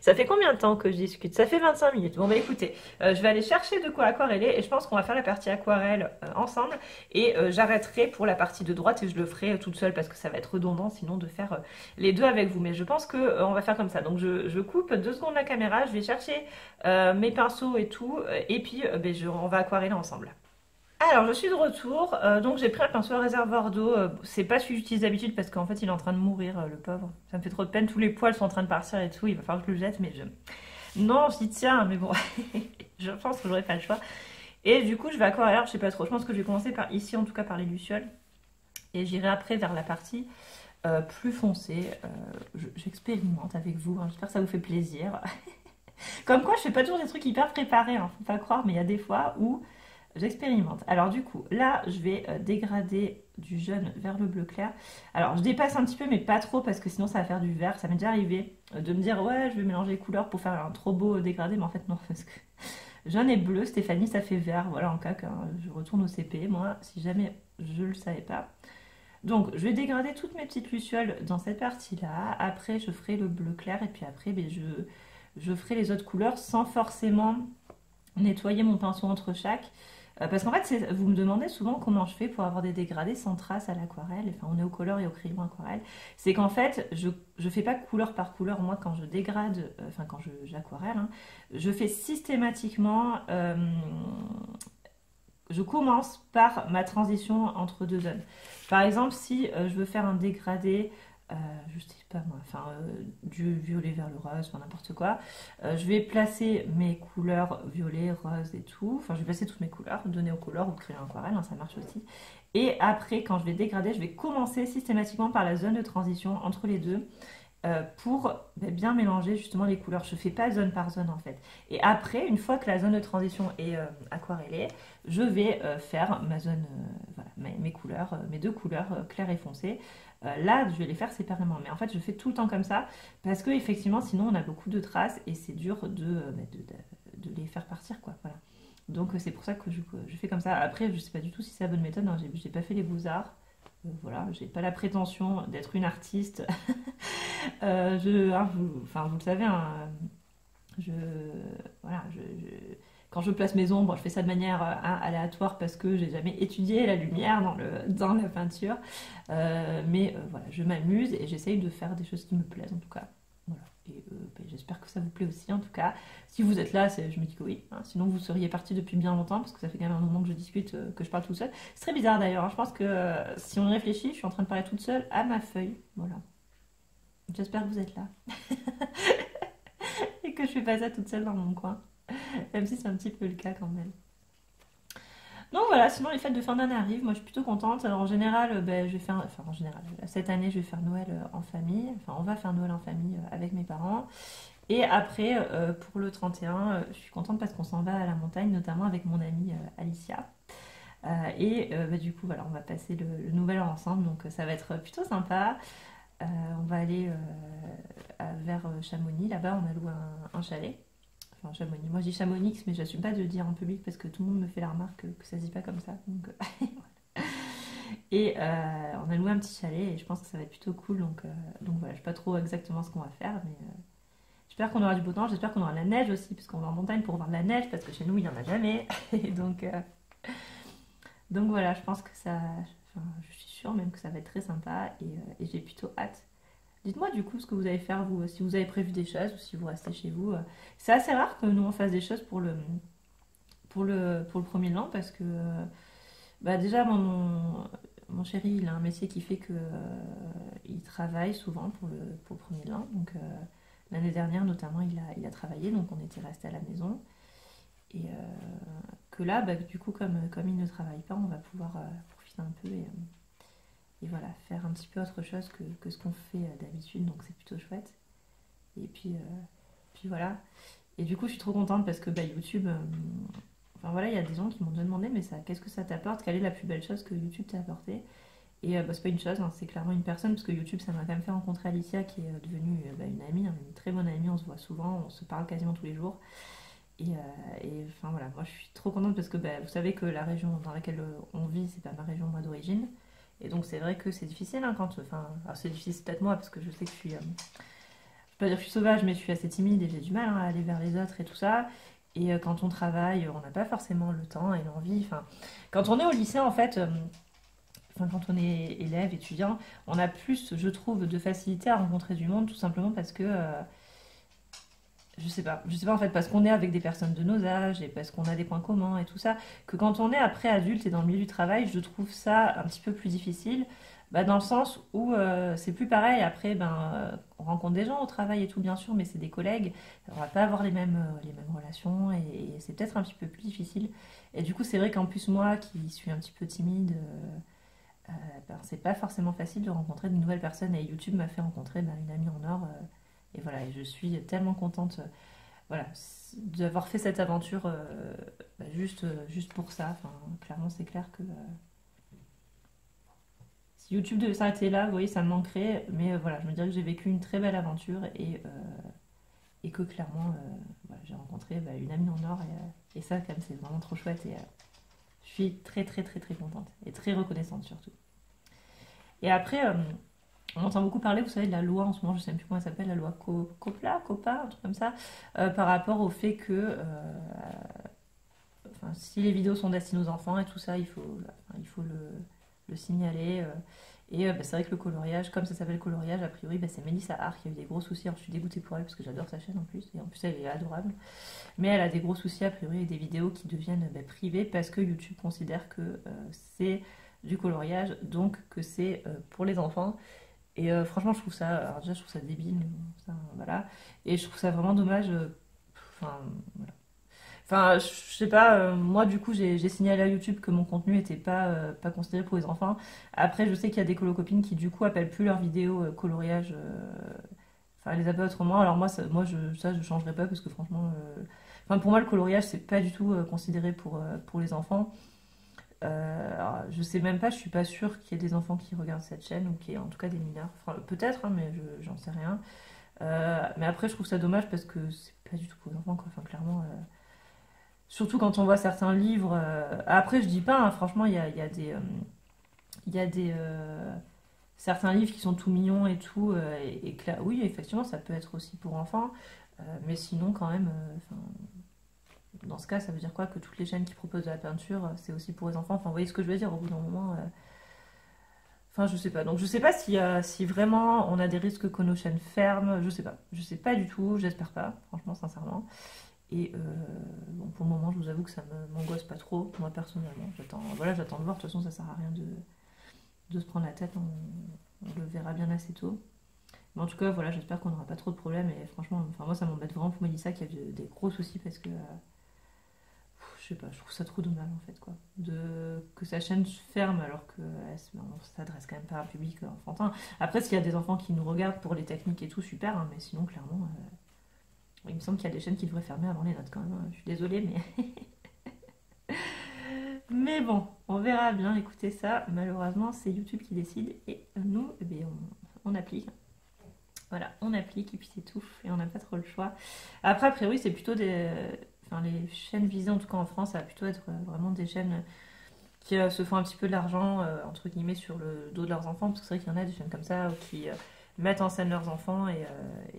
Ça fait combien de temps que je discute? Ça fait 25 minutes. Bon, bah écoutez, je vais aller chercher de quoi aquareller et je pense qu'on va faire la partie aquarelle ensemble. Et j'arrêterai pour la partie de droite et je le ferai toute seule parce que ça va être redondant sinon de faire les deux avec vous. Mais je pense qu'on va faire comme ça. Donc, je coupe 2 secondes la caméra, je vais chercher mes pinceaux et tout. Et puis, bah, on va aquareller ensemble. Alors je suis de retour, donc j'ai pris un pinceau à réservoir d'eau, c'est pas celui que j'utilise d'habitude parce qu'en fait il est en train de mourir le pauvre, ça me fait trop de peine, tous les poils sont en train de partir et tout, il va falloir que je le jette mais Non j'y tiens mais bon, je pense que j'aurais pas le choix. Et du coup je vais aquarelle, je sais pas trop, je pense que je vais commencer par ici en tout cas par les lucioles et j'irai après vers la partie plus foncée, j'expérimente avec vous, hein. J'espère que ça vous fait plaisir. Comme quoi je fais pas toujours des trucs hyper préparés, hein. Faut pas croire mais il y a des fois où... j'expérimente. Alors du coup, là, je vais dégrader du jaune vers le bleu clair. Alors, je dépasse un petit peu, mais pas trop, parce que sinon, ça va faire du vert. Ça m'est déjà arrivé de me dire, ouais, je vais mélanger les couleurs pour faire un trop beau dégradé, mais en fait, non, parce que jaune et bleu, Stéphanie, ça fait vert. Voilà, en cas que je retourne au CP, moi, si jamais je le savais pas. Donc, je vais dégrader toutes mes petites lucioles dans cette partie-là. Après, je ferai le bleu clair, et puis après, ben, je ferai les autres couleurs sans forcément nettoyer mon pinceau entre chaque. Parce qu'en fait, vous me demandez souvent comment je fais pour avoir des dégradés sans traces à l'aquarelle, enfin on est au color et au crayon aquarelle. C'est qu'en fait, je fais pas couleur par couleur, moi quand je dégrade, enfin quand j'aquarelle, hein, je fais systématiquement, je commence par ma transition entre deux zones. Par exemple, si je veux faire un dégradé, je sais pas moi, enfin du violet vers le rose, enfin n'importe quoi. Je vais placer mes couleurs violet, rose et tout. Enfin, je vais placer toutes mes couleurs, donner aux couleurs ou créer un aquarelle, hein, ça marche aussi. Et après, quand je vais dégrader, je vais commencer systématiquement par la zone de transition entre les deux pour bah, bien mélanger justement les couleurs. Je fais pas zone par zone en fait. Et après, une fois que la zone de transition est aquarellée, je vais faire ma zone, voilà, mes couleurs, mes deux couleurs claires et foncées. Là, je vais les faire séparément. Mais en fait, je fais tout le temps comme ça parce que effectivement, sinon, on a beaucoup de traces et c'est dur de les faire partir, quoi. Voilà. Donc, c'est pour ça que je fais comme ça. Après, je sais pas du tout si c'est la bonne méthode. Hein. J'ai pas fait les beaux-arts. Voilà, j'ai pas la prétention d'être une artiste. Vous le savez, hein, quand je place mes ombres, je fais ça de manière aléatoire parce que j'ai jamais étudié la lumière dans la peinture. Mais voilà, je m'amuse et j'essaye de faire des choses qui me plaisent en tout cas. Voilà. Et ben, j'espère que ça vous plaît aussi en tout cas. Si vous êtes là, je me dis que oui. Hein. Sinon vous seriez parti depuis bien longtemps parce que ça fait quand même un moment que je discute, que je parle toute seule. C'est très bizarre d'ailleurs, hein. Je pense que si on réfléchit, je suis en train de parler toute seule à ma feuille. Voilà. J'espère que vous êtes là. Et que je fais pas ça toute seule dans mon coin. Même si c'est un petit peu le cas quand même. Donc voilà, sinon les fêtes de fin d'année arrivent, moi je suis plutôt contente. Alors en général, ben, je vais faire, enfin en général, cette année je vais faire Noël en famille, enfin on va faire Noël en famille avec mes parents. Et après, pour le 31, je suis contente parce qu'on s'en va à la montagne, notamment avec mon amie Alicia. Ben, du coup, voilà, on va passer le nouvel an ensemble, donc ça va être plutôt sympa. On va aller vers Chamonix, là-bas on a loué un chalet. Enfin, Chamonix. Moi je dis Chamonix, mais j'assume pas de le dire en public parce que tout le monde me fait la remarque que ça se dit pas comme ça. Donc, voilà. Et on a loué un petit chalet et je pense que ça va être plutôt cool. Donc voilà, je sais pas trop exactement ce qu'on va faire, mais j'espère qu'on aura du beau temps, j'espère qu'on aura de la neige aussi, parce qu'on va en montagne pour voir de la neige, parce que chez nous il n'y en a jamais. Et donc voilà, je pense que ça. Enfin, je suis sûre même que ça va être très sympa et j'ai plutôt hâte. Dites-moi du coup ce que vous allez faire, vous, si vous avez prévu des choses ou si vous restez chez vous. C'est assez rare que nous on fasse des choses pour le premier an parce que bah déjà mon chéri il a un métier qui fait que il travaille souvent pour le premier an. Donc l'année dernière notamment il a travaillé, donc on était resté à la maison. Et que là bah, du coup comme il ne travaille pas, on va pouvoir profiter un peu et voilà, faire un petit peu autre chose que ce qu'on fait d'habitude, donc c'est plutôt chouette. Et puis voilà. Et du coup, je suis trop contente parce que bah, YouTube... enfin voilà, il y a des gens qui m'ont déjà demandé, mais ça, qu'est-ce que ça t'apporte? Quelle est la plus belle chose que YouTube t'a apportée? Et bah, c'est pas une chose, hein, c'est clairement une personne, parce que YouTube, ça m'a quand même fait rencontrer Alicia, qui est devenue bah, une amie, hein, une très bonne amie, on se voit souvent, on se parle quasiment tous les jours. Et enfin voilà, moi je suis trop contente parce que bah, vous savez que la région dans laquelle on vit, c'est pas ma région, moi, d'origine. Et donc c'est vrai que c'est difficile, hein, quand... Enfin, c'est difficile peut-être moi, parce que je sais que je suis... je peux pas dire que je suis sauvage, mais je suis assez timide et j'ai du mal, hein, à aller vers les autres et tout ça. Et quand on travaille, on n'a pas forcément le temps et l'envie. Enfin, quand on est au lycée, en fait... Enfin, quand on est élève, étudiant, on a plus, je trouve, de facilité à rencontrer du monde, tout simplement parce que... Je sais pas en fait, parce qu'on est avec des personnes de nos âges et parce qu'on a des points communs et tout ça, que quand on est après adulte et dans le milieu du travail, je trouve ça un petit peu plus difficile, bah, dans le sens où c'est plus pareil. Après, ben, on rencontre des gens au travail et tout, bien sûr, mais c'est des collègues, on va pas avoir les mêmes relations et c'est peut-être un petit peu plus difficile. Et du coup, c'est vrai qu'en plus, moi qui suis un petit peu timide, ben, c'est pas forcément facile de rencontrer de nouvelles personnes. Et YouTube m'a fait rencontrer ben, une amie en or. Et voilà, je suis tellement contente voilà, d'avoir fait cette aventure bah juste pour ça. Enfin, clairement, c'est clair que si YouTube devait s'arrêter là, vous voyez, ça me manquerait. Mais voilà, je me dirais que j'ai vécu une très belle aventure et que clairement, voilà, j'ai rencontré bah, une amie en or. Et ça, quand même, c'est vraiment trop chouette. Et je suis très, très, très, très contente et très reconnaissante surtout. Et après... on entend beaucoup parler, vous savez, de la loi en ce moment, je ne sais plus comment elle s'appelle, la loi COPPA, un truc comme ça, par rapport au fait que enfin, si les vidéos sont destinées aux enfants et tout ça, il faut le signaler. Bah, c'est vrai que le coloriage, comme ça s'appelle coloriage, a priori, bah, c'est Melissa Hart qui a eu des gros soucis. Alors, je suis dégoûtée pour elle parce que j'adore sa chaîne en plus, et en plus elle est adorable. Mais elle a des gros soucis, a priori, et des vidéos qui deviennent bah, privées parce que YouTube considère que c'est du coloriage, donc que c'est pour les enfants. Et franchement, je trouve ça, alors déjà, je trouve ça débile, ça, voilà. Et je trouve ça vraiment dommage. Enfin, voilà. Enfin, je sais pas. Moi, du coup, j'ai signalé à YouTube que mon contenu n'était pas considéré pour les enfants. Après, je sais qu'il y a des colocopines qui, du coup, appellent plus leurs vidéos coloriage. Enfin, elles les appellent autrement. Alors moi, ça, je changerai pas parce que franchement, enfin, pour moi, le coloriage, c'est pas du tout considéré pour les enfants. Alors, je sais même pas, je suis pas sûre qu'il y ait des enfants qui regardent cette chaîne ou qu'il y ait en tout cas des mineurs, enfin, peut-être, hein, mais j'en sais rien. Mais après, je trouve ça dommage parce que c'est pas du tout pour les enfants, quoi. Enfin, clairement, surtout quand on voit certains livres. Après, je dis pas, hein, franchement, il y a certains livres qui sont tout mignons et tout. Oui, effectivement, ça peut être aussi pour enfants, mais sinon, quand même. Dans ce cas, ça veut dire quoi? Que toutes les chaînes qui proposent de la peinture, c'est aussi pour les enfants. Enfin, vous voyez ce que je veux dire, au bout d'un moment. Enfin, je sais pas. Donc, je sais pas si vraiment on a des risques que nos chaînes ferment. Je sais pas. Je sais pas du tout. J'espère pas. Franchement, sincèrement. Et bon, pour le moment, je vous avoue que ça m'angoisse pas trop. Moi, personnellement, j'attends de voir. De toute façon, ça sert à rien de se prendre la tête. On le verra bien assez tôt. Mais en tout cas, voilà, j'espère qu'on n'aura pas trop de problèmes. Et franchement, enfin, moi, ça m'embête vraiment pour Melissa qu'il y a des gros soucis parce que... je sais pas, je trouve ça trop dommage en fait quoi. Que sa chaîne se ferme alors que on s'adresse quand même pas à un public enfantin. Après, s'il y a des enfants qui nous regardent pour les techniques et tout, super, hein, mais sinon clairement, il me semble qu'il y a des chaînes qui devraient fermer avant les notes quand même. Hein. Je suis désolée, mais... mais bon, on verra bien, écoutez ça. Malheureusement, c'est YouTube qui décide et nous, eh bien, on applique. Voilà, on applique et puis c'est tout. Et on n'a pas trop le choix. Après, a priori, c'est plutôt des... Enfin, les chaînes visées, en tout cas en France, ça va plutôt être vraiment des chaînes qui se font un petit peu de l'argent, entre guillemets, sur le dos de leurs enfants. Parce que c'est vrai qu'il y en a des chaînes comme ça qui mettent en scène leurs enfants et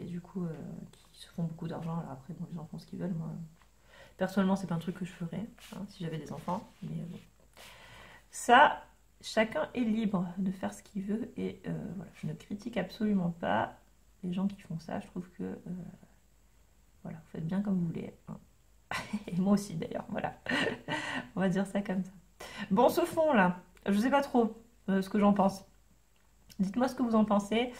du coup, qui se font beaucoup d'argent. Alors après, bon, les enfants, ce qu'ils veulent, moi, personnellement, c'est pas un truc que je ferais, hein, si j'avais des enfants. Mais bon, ça, chacun est libre de faire ce qu'il veut et voilà, je ne critique absolument pas les gens qui font ça. Je trouve que, voilà, vous faites bien comme vous voulez, hein. Et moi aussi d'ailleurs, voilà. On va dire ça comme ça. Bon, ce fond là, je sais pas trop ce que j'en pense. Dites-moi ce que vous en pensez.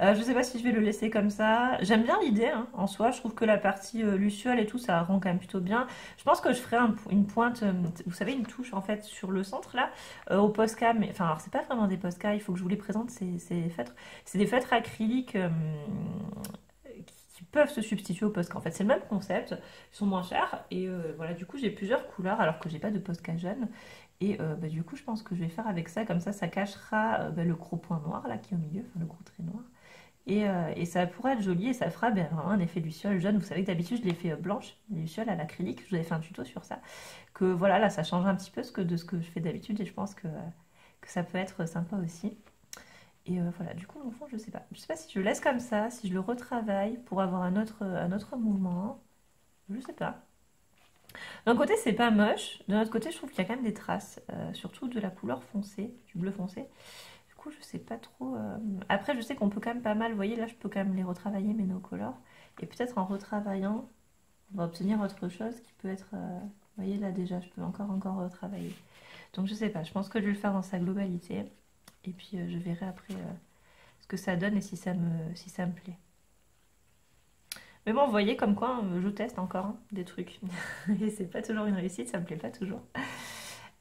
Je sais pas si je vais le laisser comme ça. J'aime bien l'idée, hein, en soi. Je trouve que la partie luciole et tout, ça rend quand même plutôt bien. Je pense que je ferai une pointe, vous savez, une touche en fait sur le centre là, au Posca. Mais enfin, alors c'est pas vraiment des Posca, il faut que je vous les présente, ces feutres. C'est des feutres acryliques... peuvent se substituer au Posca. En fait, c'est le même concept, ils sont moins chers et voilà, du coup, j'ai plusieurs couleurs alors que j'ai pas de Posca jaune et bah, du coup, je pense que je vais faire avec ça, comme ça, ça cachera bah, le gros point noir là qui est au milieu, enfin le gros trait noir et ça pourrait être joli et ça fera bah, vraiment un effet luciole jaune. Vous savez que d'habitude, je les fais blanche, luciole à l'acrylique, je vous avais fait un tuto sur ça, que voilà, là, ça change un petit peu de ce que je fais d'habitude et je pense que ça peut être sympa aussi. Et voilà, du coup, mon fond, je sais pas si je le laisse comme ça, si je le retravaille pour avoir un autre mouvement, je sais pas. D'un côté, c'est pas moche, d'un autre côté, je trouve qu'il y a quand même des traces, surtout de la couleur foncée, du bleu foncé. Du coup, je sais pas trop... Après, je sais qu'on peut quand même pas mal, vous voyez, là, je peux quand même les retravailler, mes no-colors, et peut-être en retravaillant, on va obtenir autre chose qui peut être... Vous voyez, là, déjà, je peux encore retravailler. Donc, je sais pas, je pense que je vais le faire dans sa globalité. Et puis je verrai après ce que ça donne et si ça me plaît. Mais bon, vous voyez comme quoi je teste encore hein, des trucs. Et c'est pas toujours une réussite, ça me plaît pas toujours.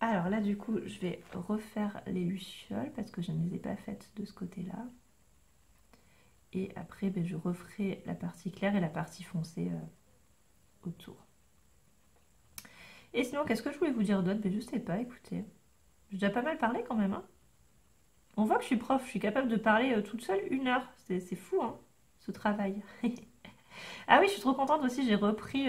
Alors là du coup je vais refaire les lucioles parce que je ne les ai pas faites de ce côté-là. Et après ben, je referai la partie claire et la partie foncée autour. Et sinon qu'est-ce que je voulais vous dire d'autre ben, je sais pas, écoutez. J'ai déjà pas mal parlé quand même hein. On voit que je suis prof, je suis capable de parler toute seule 1 heure. C'est fou, hein, ce travail. Ah oui, je suis trop contente aussi, j'ai repris,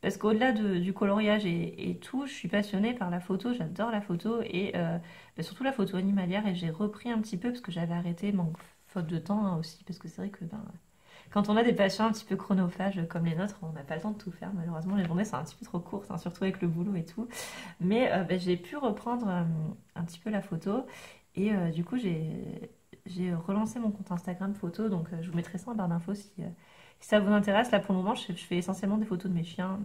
parce qu'au-delà du coloriage et tout, je suis passionnée par la photo, j'adore la photo, et bah, surtout la photo animalière, et j'ai repris un petit peu, parce que j'avais arrêté, manque faute de temps hein, aussi, parce que c'est vrai que ben, quand on a des passions un petit peu chronophages comme les nôtres, on n'a pas le temps de tout faire, malheureusement, les journées sont un petit peu trop courtes, hein, surtout avec le boulot et tout. Mais bah, j'ai pu reprendre un petit peu la photo, et du coup, j'ai relancé mon compte Instagram photo, donc je vous mettrai ça en barre d'infos si ça vous intéresse. Là, pour le moment, je fais essentiellement des photos de mes chiens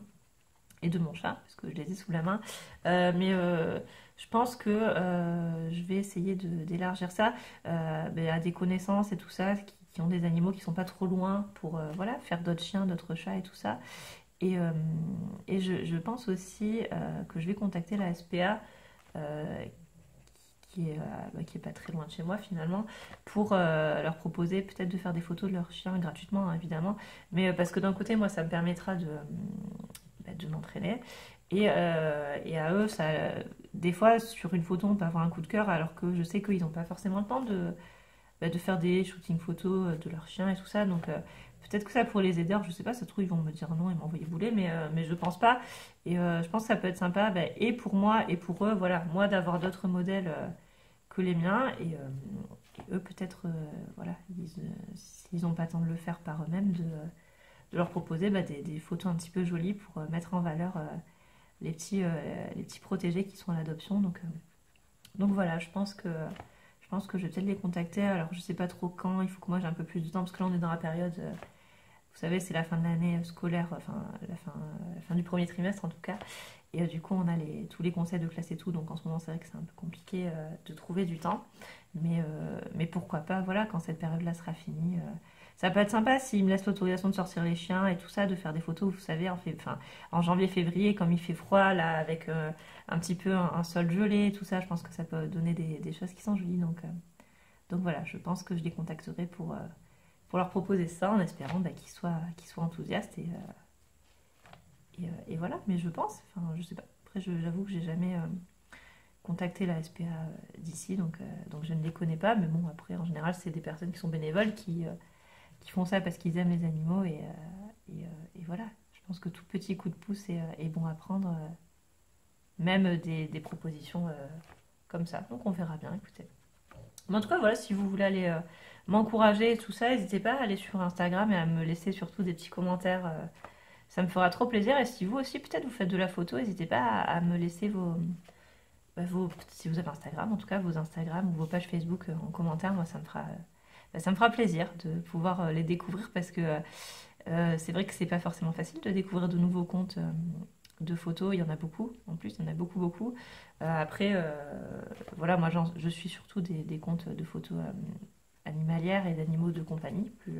et de mon chat, parce que je les ai sous la main. Mais je pense que je vais essayer d'élargir ça à des connaissances et tout ça, qui ont des animaux qui ne sont pas trop loin pour voilà, faire d'autres chiens, d'autres chats et tout ça. Et je pense aussi que je vais contacter la SPA qui est pas très loin de chez moi finalement, pour leur proposer peut-être de faire des photos de leurs chiens gratuitement hein, évidemment, mais parce que d'un côté moi ça me permettra de m'entraîner et à eux ça, des fois sur une photo on peut avoir un coup de cœur alors que je sais qu'ils n'ont pas forcément le temps de faire des shootings photos de leurs chiens et tout ça, donc peut-être que ça pourrait les aider, je sais pas, ça se trouve ils vont me dire non et m'envoyer bouler, mais je pense pas. Et je pense que ça peut être sympa, bah, et pour moi et pour eux, voilà, moi d'avoir d'autres modèles que les miens, et eux peut-être, voilà, s'ils n'ont pas le temps de le faire par eux-mêmes, de leur proposer bah, des photos un petit peu jolies pour mettre en valeur les petits protégés qui sont à l'adoption. Donc voilà, je pense que Je pense que je vais peut-être les contacter. Alors, je sais pas trop quand. Il faut que moi j'ai un peu plus de temps parce que là, on est dans la période... vous savez, c'est la fin de l'année scolaire, enfin la fin du premier trimestre en tout cas. Et du coup, on a tous les conseils de classe et tout. Donc en ce moment, c'est vrai que c'est un peu compliqué de trouver du temps. Mais pourquoi pas, voilà, quand cette période-là sera finie. Ça peut être sympa s'ils me laissent l'autorisation de sortir les chiens et tout ça, de faire des photos, vous savez, en janvier-février, comme il fait froid, là, avec un petit peu un sol gelé et tout ça. Je pense que ça peut donner des choses qui sont jolies. Donc voilà, je pense que je les contacterai pour leur proposer ça, en espérant qu'ils soient enthousiastes et voilà. Mais je pense, enfin je sais pas, après j'avoue que j'ai jamais contacté la SPA d'ici, donc je ne les connais pas, mais bon, après en général c'est des personnes qui sont bénévoles, qui font ça parce qu'ils aiment les animaux, et voilà, je pense que tout petit coup de pouce est bon à prendre, même des propositions comme ça, donc on verra bien, écoutez. Mais en tout cas, voilà, si vous voulez aller m'encourager et tout ça, n'hésitez pas à aller sur Instagram et à me laisser surtout des petits commentaires. Ça me fera trop plaisir. Et si vous aussi, peut-être, vous faites de la photo, n'hésitez pas à me laisser vos... Si vous avez Instagram, en tout cas, vos Instagram ou vos pages Facebook en commentaire. Moi, ça me fera plaisir de pouvoir les découvrir, parce que c'est vrai que c'est pas forcément facile de découvrir de nouveaux comptes de photos. Il y en a beaucoup, en plus, il y en a beaucoup. Après, voilà, moi, je suis surtout des comptes de photos animalières et d'animaux de compagnie, plus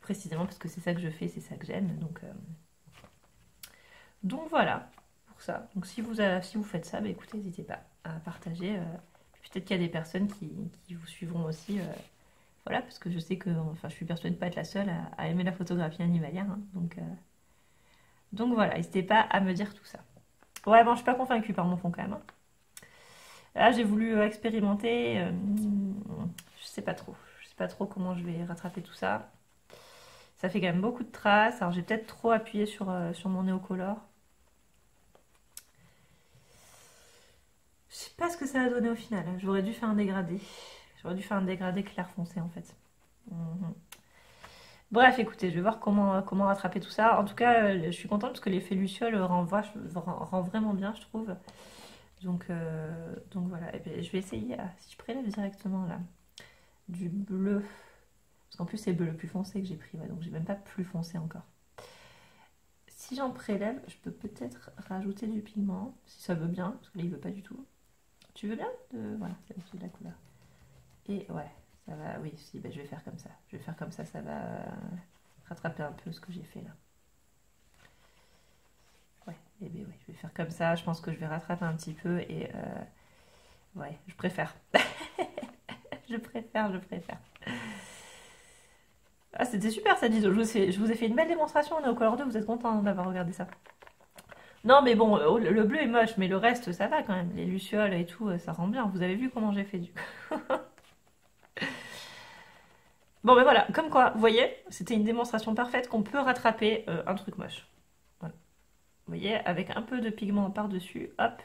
précisément, parce que c'est ça que je fais, c'est ça que j'aime. Donc voilà, pour ça. Donc si vous faites ça, bah, écoutez, n'hésitez pas à partager. Peut-être qu'il y a des personnes qui vous suivront aussi. Voilà, parce que je sais que, enfin, je suis persuadée de ne pas être la seule à aimer la photographie animalière, hein, donc voilà, n'hésitez pas à me dire tout ça. Ouais, bon, je ne suis pas convaincue par mon fond quand même, hein. Là, j'ai voulu expérimenter. Je ne sais pas trop. Je ne sais pas trop comment je vais rattraper tout ça. Ça fait quand même beaucoup de traces. Alors, j'ai peut-être trop appuyé sur mon néocolor. Je ne sais pas ce que ça a donné au final. J'aurais dû faire un dégradé. J'aurais dû faire un dégradé clair foncé, en fait. Bref, écoutez, je vais voir comment rattraper tout ça. En tout cas, je suis contente parce que l'effet Luciole rend vraiment bien, je trouve. Donc voilà. Et bien, je vais essayer, si je prélève directement là, du bleu. Parce qu'en plus, c'est le plus foncé que j'ai pris. Ouais, donc, j'ai même pas plus foncé encore. Si j'en prélève, je peux peut-être rajouter du pigment, si ça veut bien. Parce que là, il veut pas du tout. Tu veux bien de... Voilà, c'est au-dessus de la couleur. Et ouais. Ça va, oui, si, ben je vais faire comme ça. Je vais faire comme ça, ça va rattraper un peu ce que j'ai fait là. Ouais, et bien oui, je vais faire comme ça. Je pense que je vais rattraper un petit peu et... ouais, je préfère. je préfère. Ah, c'était super ça, Dido. Je vous ai fait une belle démonstration. On est au Color 2, vous êtes content d'avoir regardé ça? Non, mais bon, le bleu est moche, mais le reste, ça va quand même. Les lucioles et tout, ça rend bien. Vous avez vu comment j'ai fait du coup. Bon ben voilà, comme quoi, vous voyez, c'était une démonstration parfaite qu'on peut rattraper un truc moche. Voilà. Vous voyez, avec un peu de pigment par-dessus, hop,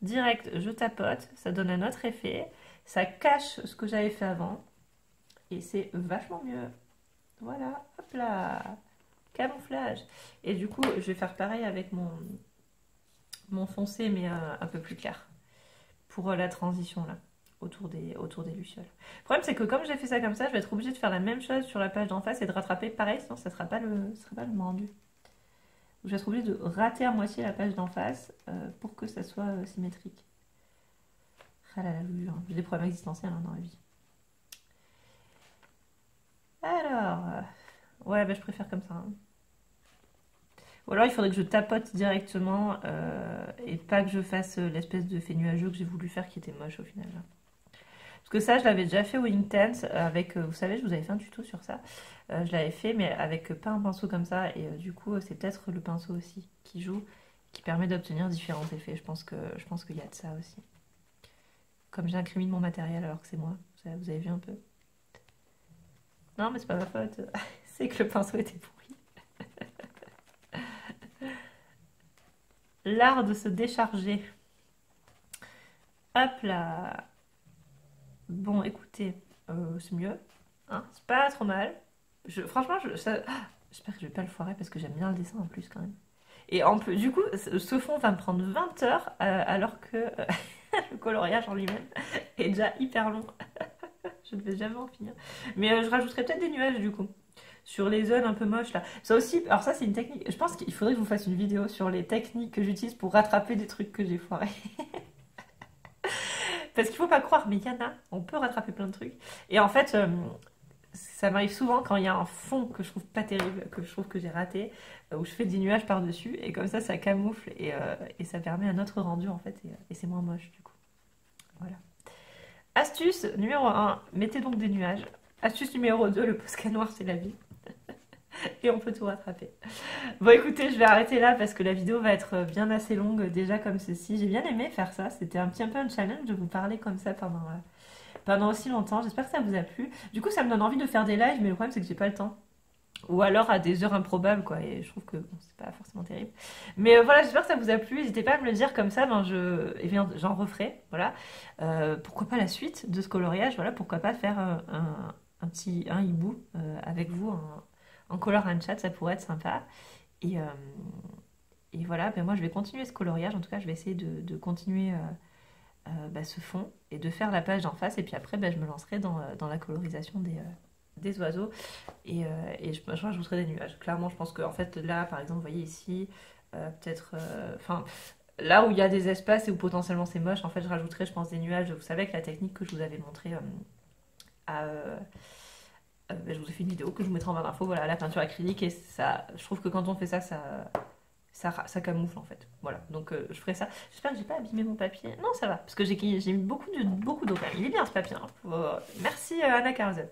direct, je tapote, ça donne un autre effet, ça cache ce que j'avais fait avant, et c'est vachement mieux. Voilà, hop là, camouflage. Et du coup, je vais faire pareil avec mon foncé, mais un peu plus clair, pour la transition là. Autour des lucioles. Le problème, c'est que comme j'ai fait ça comme ça, je vais être obligée de faire la même chose sur la page d'en face et de rattraper pareil, sinon ça ne sera pas le même rendu. Donc, je vais être obligée de rater à moitié la page d'en face pour que ça soit symétrique. Ah là là, j'ai des problèmes existentiels hein, dans la vie. Alors, ouais, bah, je préfère comme ça. Hein. Ou alors, il faudrait que je tapote directement et pas que je fasse l'espèce de fait nuageux que j'ai voulu faire qui était moche au final. Là. Parce que ça, je l'avais déjà fait au Inktense avec, vous savez, je vous avais fait un tuto sur ça. Je l'avais fait, mais avec pas un pinceau comme ça. Et du coup, c'est peut-être le pinceau aussi qui joue, qui permet d'obtenir différents effets. Je pense qu'il y a de ça aussi. Comme j'incrimine mon matériel alors que c'est moi. Vous avez vu un peu. Non, mais c'est pas ma faute. C'est que le pinceau était pourri. L'art de se décharger. Hop là. Bon, écoutez, c'est mieux, hein, c'est pas trop mal. J'espère que je vais pas le foirer parce que j'aime bien le dessin en plus quand même. Et en plus, du coup, ce fond va me prendre 20 heures alors que Le coloriage en lui-même est déjà hyper long. Je ne vais jamais en finir. Mais je rajouterai peut-être des nuages du coup. Sur les zones un peu moches là. Ça aussi, alors ça c'est une technique. Je pense qu'il faudrait que je vous fasse une vidéo sur les techniques que j'utilise pour rattraper des trucs que j'ai foirés. Parce qu'il ne faut pas croire, mais il y en a, on peut rattraper plein de trucs. Et en fait, ça m'arrive souvent quand il y a un fond que je trouve pas terrible, que je trouve que j'ai raté, où je fais des nuages par-dessus, et comme ça, ça camoufle, et ça permet un autre rendu, en fait, et c'est moins moche, du coup. Voilà. Astuce numéro 1, mettez donc des nuages. Astuce numéro 2, le Posca noir, c'est la vie. Et on peut tout rattraper. Bon, écoutez, je vais arrêter là parce que la vidéo va être bien assez longue déjà comme ceci. J'ai bien aimé faire ça. C'était un petit peu un challenge de vous parler comme ça pendant aussi longtemps. J'espère que ça vous a plu. Du coup, ça me donne envie de faire des lives, mais le problème, c'est que j'ai pas le temps. Ou alors à des heures improbables, quoi. Et je trouve que bon, c'est pas forcément terrible. Mais voilà, j'espère que ça vous a plu. N'hésitez pas à me le dire comme ça. Ben, j'en referai. Voilà. Pourquoi pas la suite de ce coloriage. Voilà, pourquoi pas faire un hibou avec vous en color and chat, ça pourrait être sympa. Et voilà, ben moi je vais continuer ce coloriage, en tout cas je vais essayer de continuer ce fond et de faire la page d'en face. Et puis après, ben, je me lancerai dans la colorisation des oiseaux et je rajouterai des nuages. Clairement, je pense que en fait là, par exemple, vous voyez ici, peut-être... là où il y a des espaces et où potentiellement c'est moche, en fait je rajouterai, je pense, des nuages. Vous savez, avec la technique que je vous avais montrée je vous ai fait une vidéo que je vous mettrai en barre d'infos, voilà, la peinture acrylique, et ça, je trouve que quand on fait ça, ça camoufle en fait. Voilà, donc je ferai ça. J'espère que j'ai pas abîmé mon papier. Non, ça va, parce que j'ai mis beaucoup d'eau. Il est bien ce papier, hein. Merci Hanna Karlzon.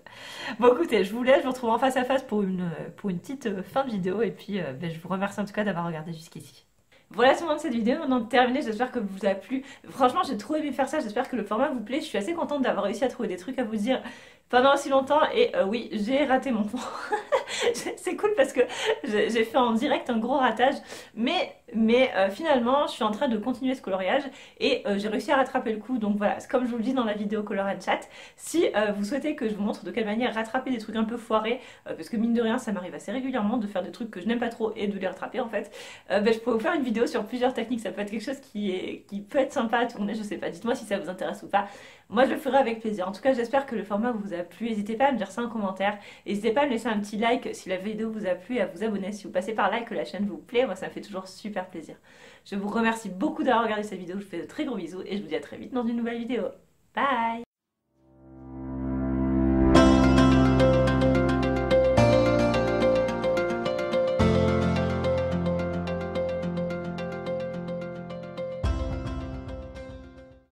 Bon, écoutez, je vous laisse, je vous retrouve en face à face pour une petite fin de vidéo, et puis je vous remercie en tout cas d'avoir regardé jusqu'ici. Voilà, c'est le moment de cette vidéo, maintenant terminée, j'espère que vous a plu. Franchement, j'ai trop aimé faire ça, j'espère que le format vous plaît. Je suis assez contente d'avoir réussi à trouver des trucs à vous dire pendant aussi longtemps, et oui, j'ai raté mon fond. C'est cool parce que j'ai fait en direct un gros ratage, mais finalement, je suis en train de continuer ce coloriage, et j'ai réussi à rattraper le coup. Donc voilà, comme je vous le dis dans la vidéo Color and Chat, si vous souhaitez que je vous montre de quelle manière rattraper des trucs un peu foirés, parce que mine de rien, ça m'arrive assez régulièrement de faire des trucs que je n'aime pas trop et de les rattraper en fait, je pourrais vous faire une vidéo sur plusieurs techniques. Ça peut être quelque chose qui peut être sympa à tourner, je sais pas, dites moi si ça vous intéresse ou pas, moi je le ferai avec plaisir. En tout cas, j'espère que le format vous a plu, n'hésitez pas à me dire ça en commentaire, n'hésitez pas à me laisser un petit like si la vidéo vous a plu et à vous abonner si vous passez par là et que la chaîne vous plaît, moi ça me fait toujours super plaisir. Je vous remercie beaucoup d'avoir regardé cette vidéo, je vous fais de très gros bisous et je vous dis à très vite dans une nouvelle vidéo. Bye.